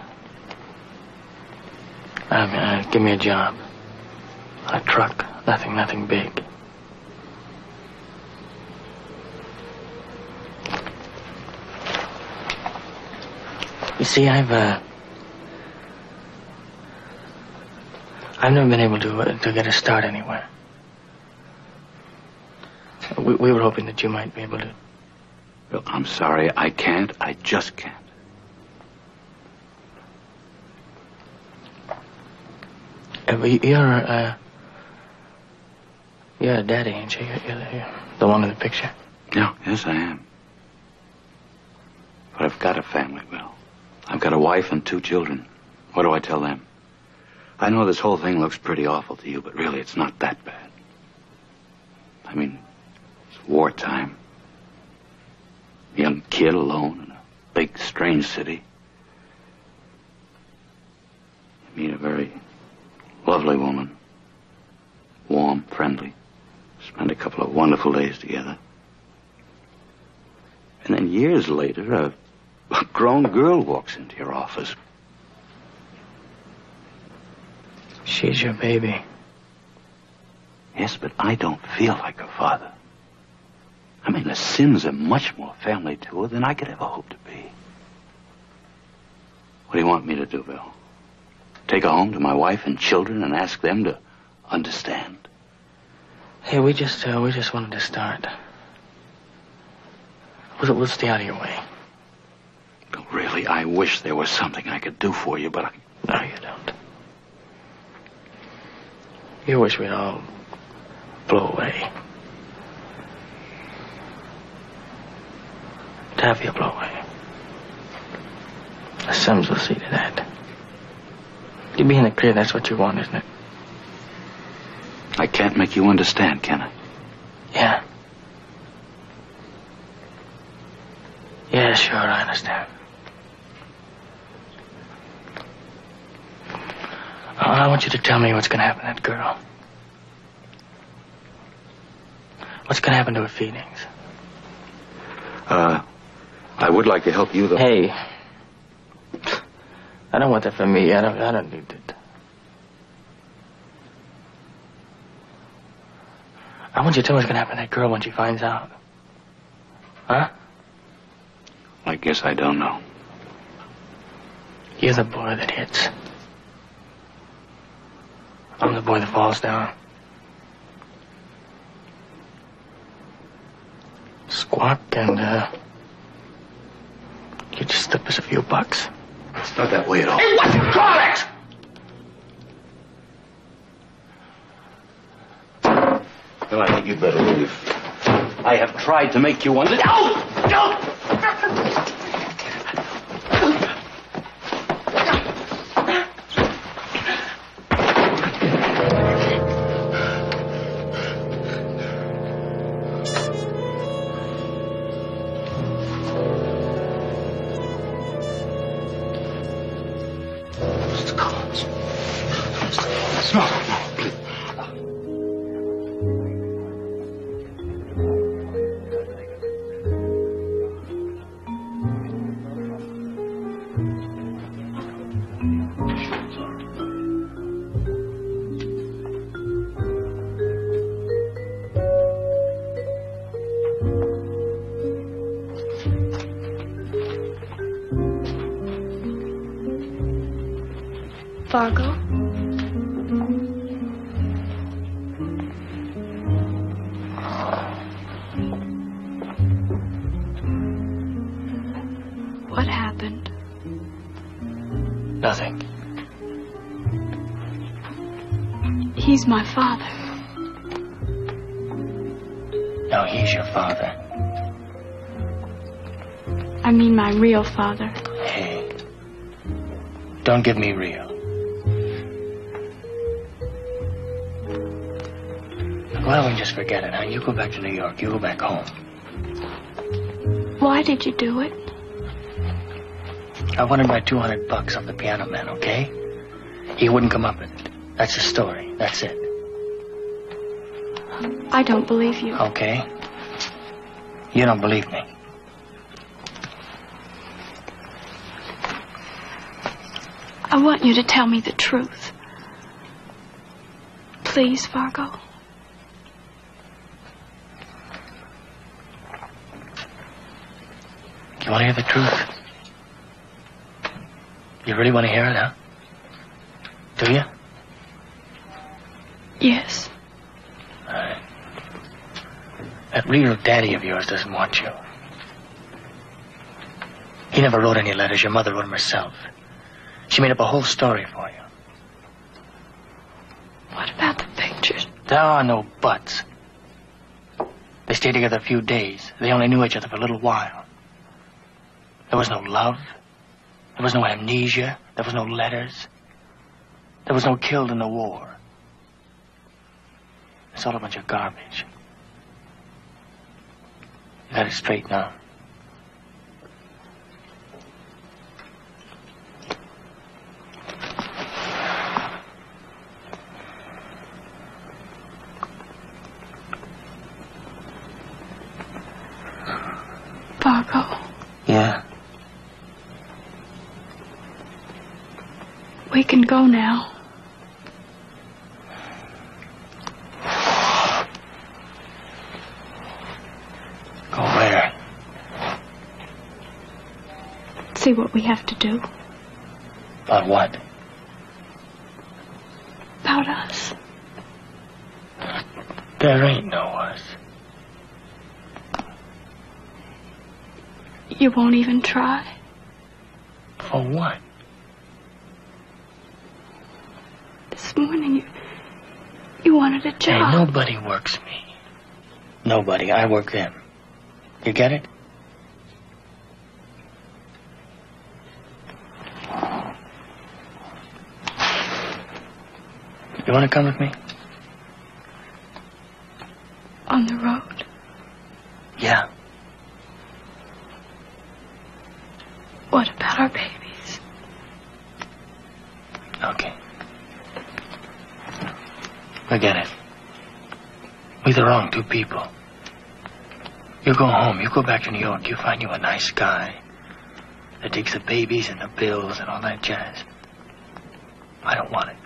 I mean, uh, give me a job, a truck, nothing, nothing big. You see, I've, uh, I've never been able to uh, to get a start anywhere. We, we were hoping that you might be able to. Look, I'm sorry, I can't. I just can't. You're, uh, you're a daddy, ain't you? You're, you're, you're the one in the picture. Yeah, yes, I am. But I've got a family, Bill. I've got a wife and two children. What do I tell them? I know this whole thing looks pretty awful to you, but really, it's not that bad. I mean, it's wartime. Young kid alone in a big, strange city. I mean, a very... lovely woman. Warm, friendly. Spent a couple of wonderful days together. And then years later, a, a grown girl walks into your office. She's your baby. Yes, but I don't feel like a father. I mean, the Sims are much more family to her than I could ever hope to be. What do you want me to do, Bill? Take her home to my wife and children and ask them to understand? Hey, we just, uh, we just wanted to start. We'll, we'll stay out of your way. Bill, really, I wish there was something I could do for you, but I... No, you don't. You wish we'd all blow away. To have you blow away. The Sims will see to that. You being in the clear, that's what you want, isn't it? I can't make you understand, can I? Yeah. Yeah, sure, I understand. I want you to tell me what's going to happen to that girl. What's going to happen to her feelings? Uh, I would like to help you, though. Hey. I don't want that for me. I don't, I don't need it. I want you to tell me what's going to happen to that girl when she finds out. Huh? I guess I don't know. You're the boy that hits. I'm the boy that falls down. Squawk and, uh... you just slip us a few bucks. It's not that way at all. Hey, what you call it? Well, I think you'd better leave. I have tried to make you understand. No! No! Fargo? What happened? Nothing. He's my father. No, he's your father. I mean my real father. Hey, don't give me real. Why don't we just forget it, huh? You go back to New York. You go back home. Why did you do it? I wanted my two hundred bucks off the piano man, okay? He wouldn't come up with it. That's the story. That's it. I don't believe you. Okay. You don't believe me. I want you to tell me the truth. Please, Fargo. You want to hear the truth? You really want to hear it, huh? Do you? Yes. All right. That real daddy of yours doesn't want you. He never wrote any letters. Your mother wrote them herself. She made up a whole story for you. What about the pictures? There are no buts. They stayed together a few days. They only knew each other for a little while. There was no love. There was no amnesia. There was no letters. There was no killed in the war. It's all a bunch of garbage. You got it straight now. Fargo. We can go now. Go where? See what we have to do. About what? About us. There ain't no us. You won't even try? For what? This morning, you, you wanted a job. Hey, nobody works me. Nobody. I work them. You get it? You want to come with me? On the road? Yeah. What about our babies? Okay. Forget it. We're the wrong two people. You go home, you go back to New York, you find you a nice guy that takes the babies and the bills and all that jazz. I don't want it.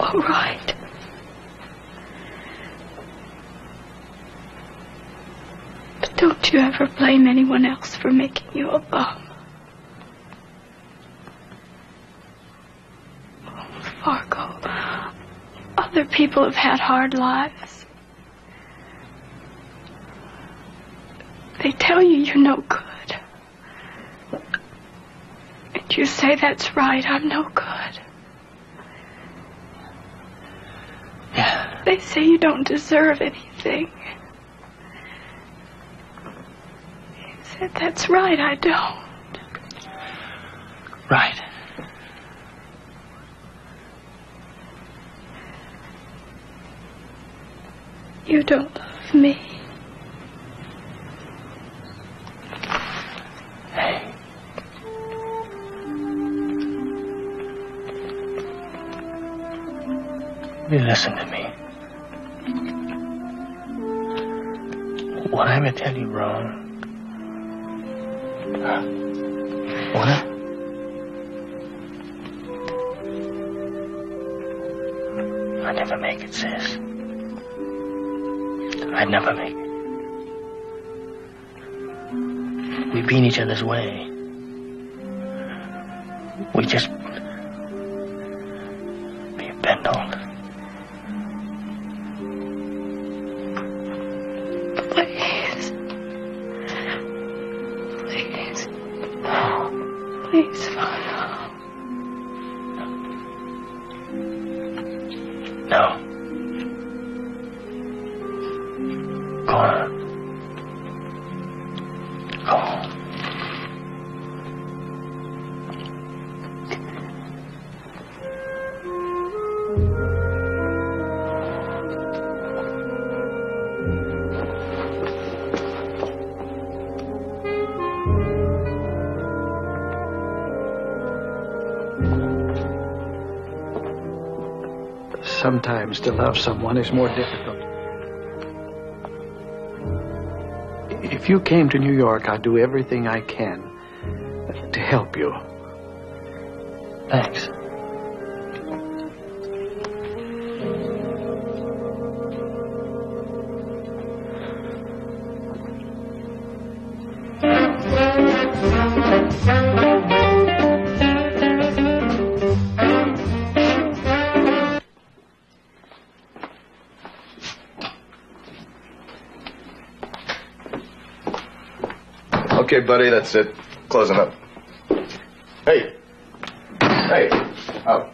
All right. But don't you ever blame anyone else for making you a bum. Oh, Fargo, other people have had hard lives. They tell you you're no good. And you say that's right, I'm no good. They say you don't deserve anything. You said, that's right, I don't. Right. You don't love me. Hey. You listen to me. What I ever tell you wrong? Huh? What? I never make it, sis. I never make it. We've been each other's way. We just... be bent on. Please, Father. No. Go on. Go on. Sometimes to love someone is more difficult. If you came to New York, I'd do everything I can to help you. Thanks. Okay, buddy, that's it. Closing up. Hey. Hey. Out.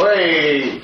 Wait.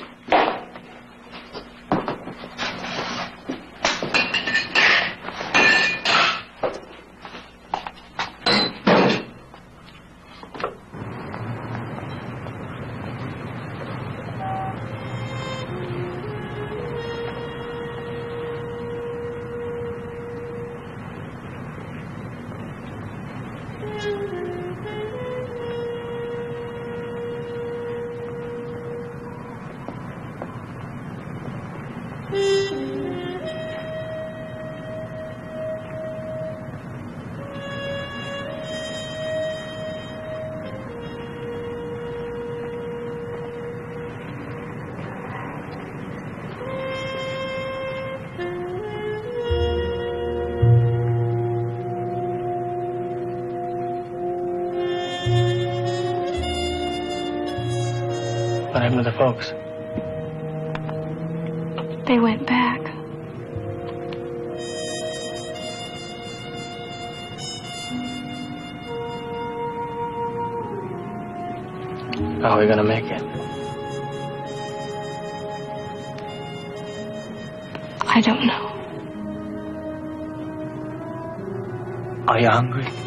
What happened to the folks? They went back. How are we gonna make it? I don't know. Are you hungry?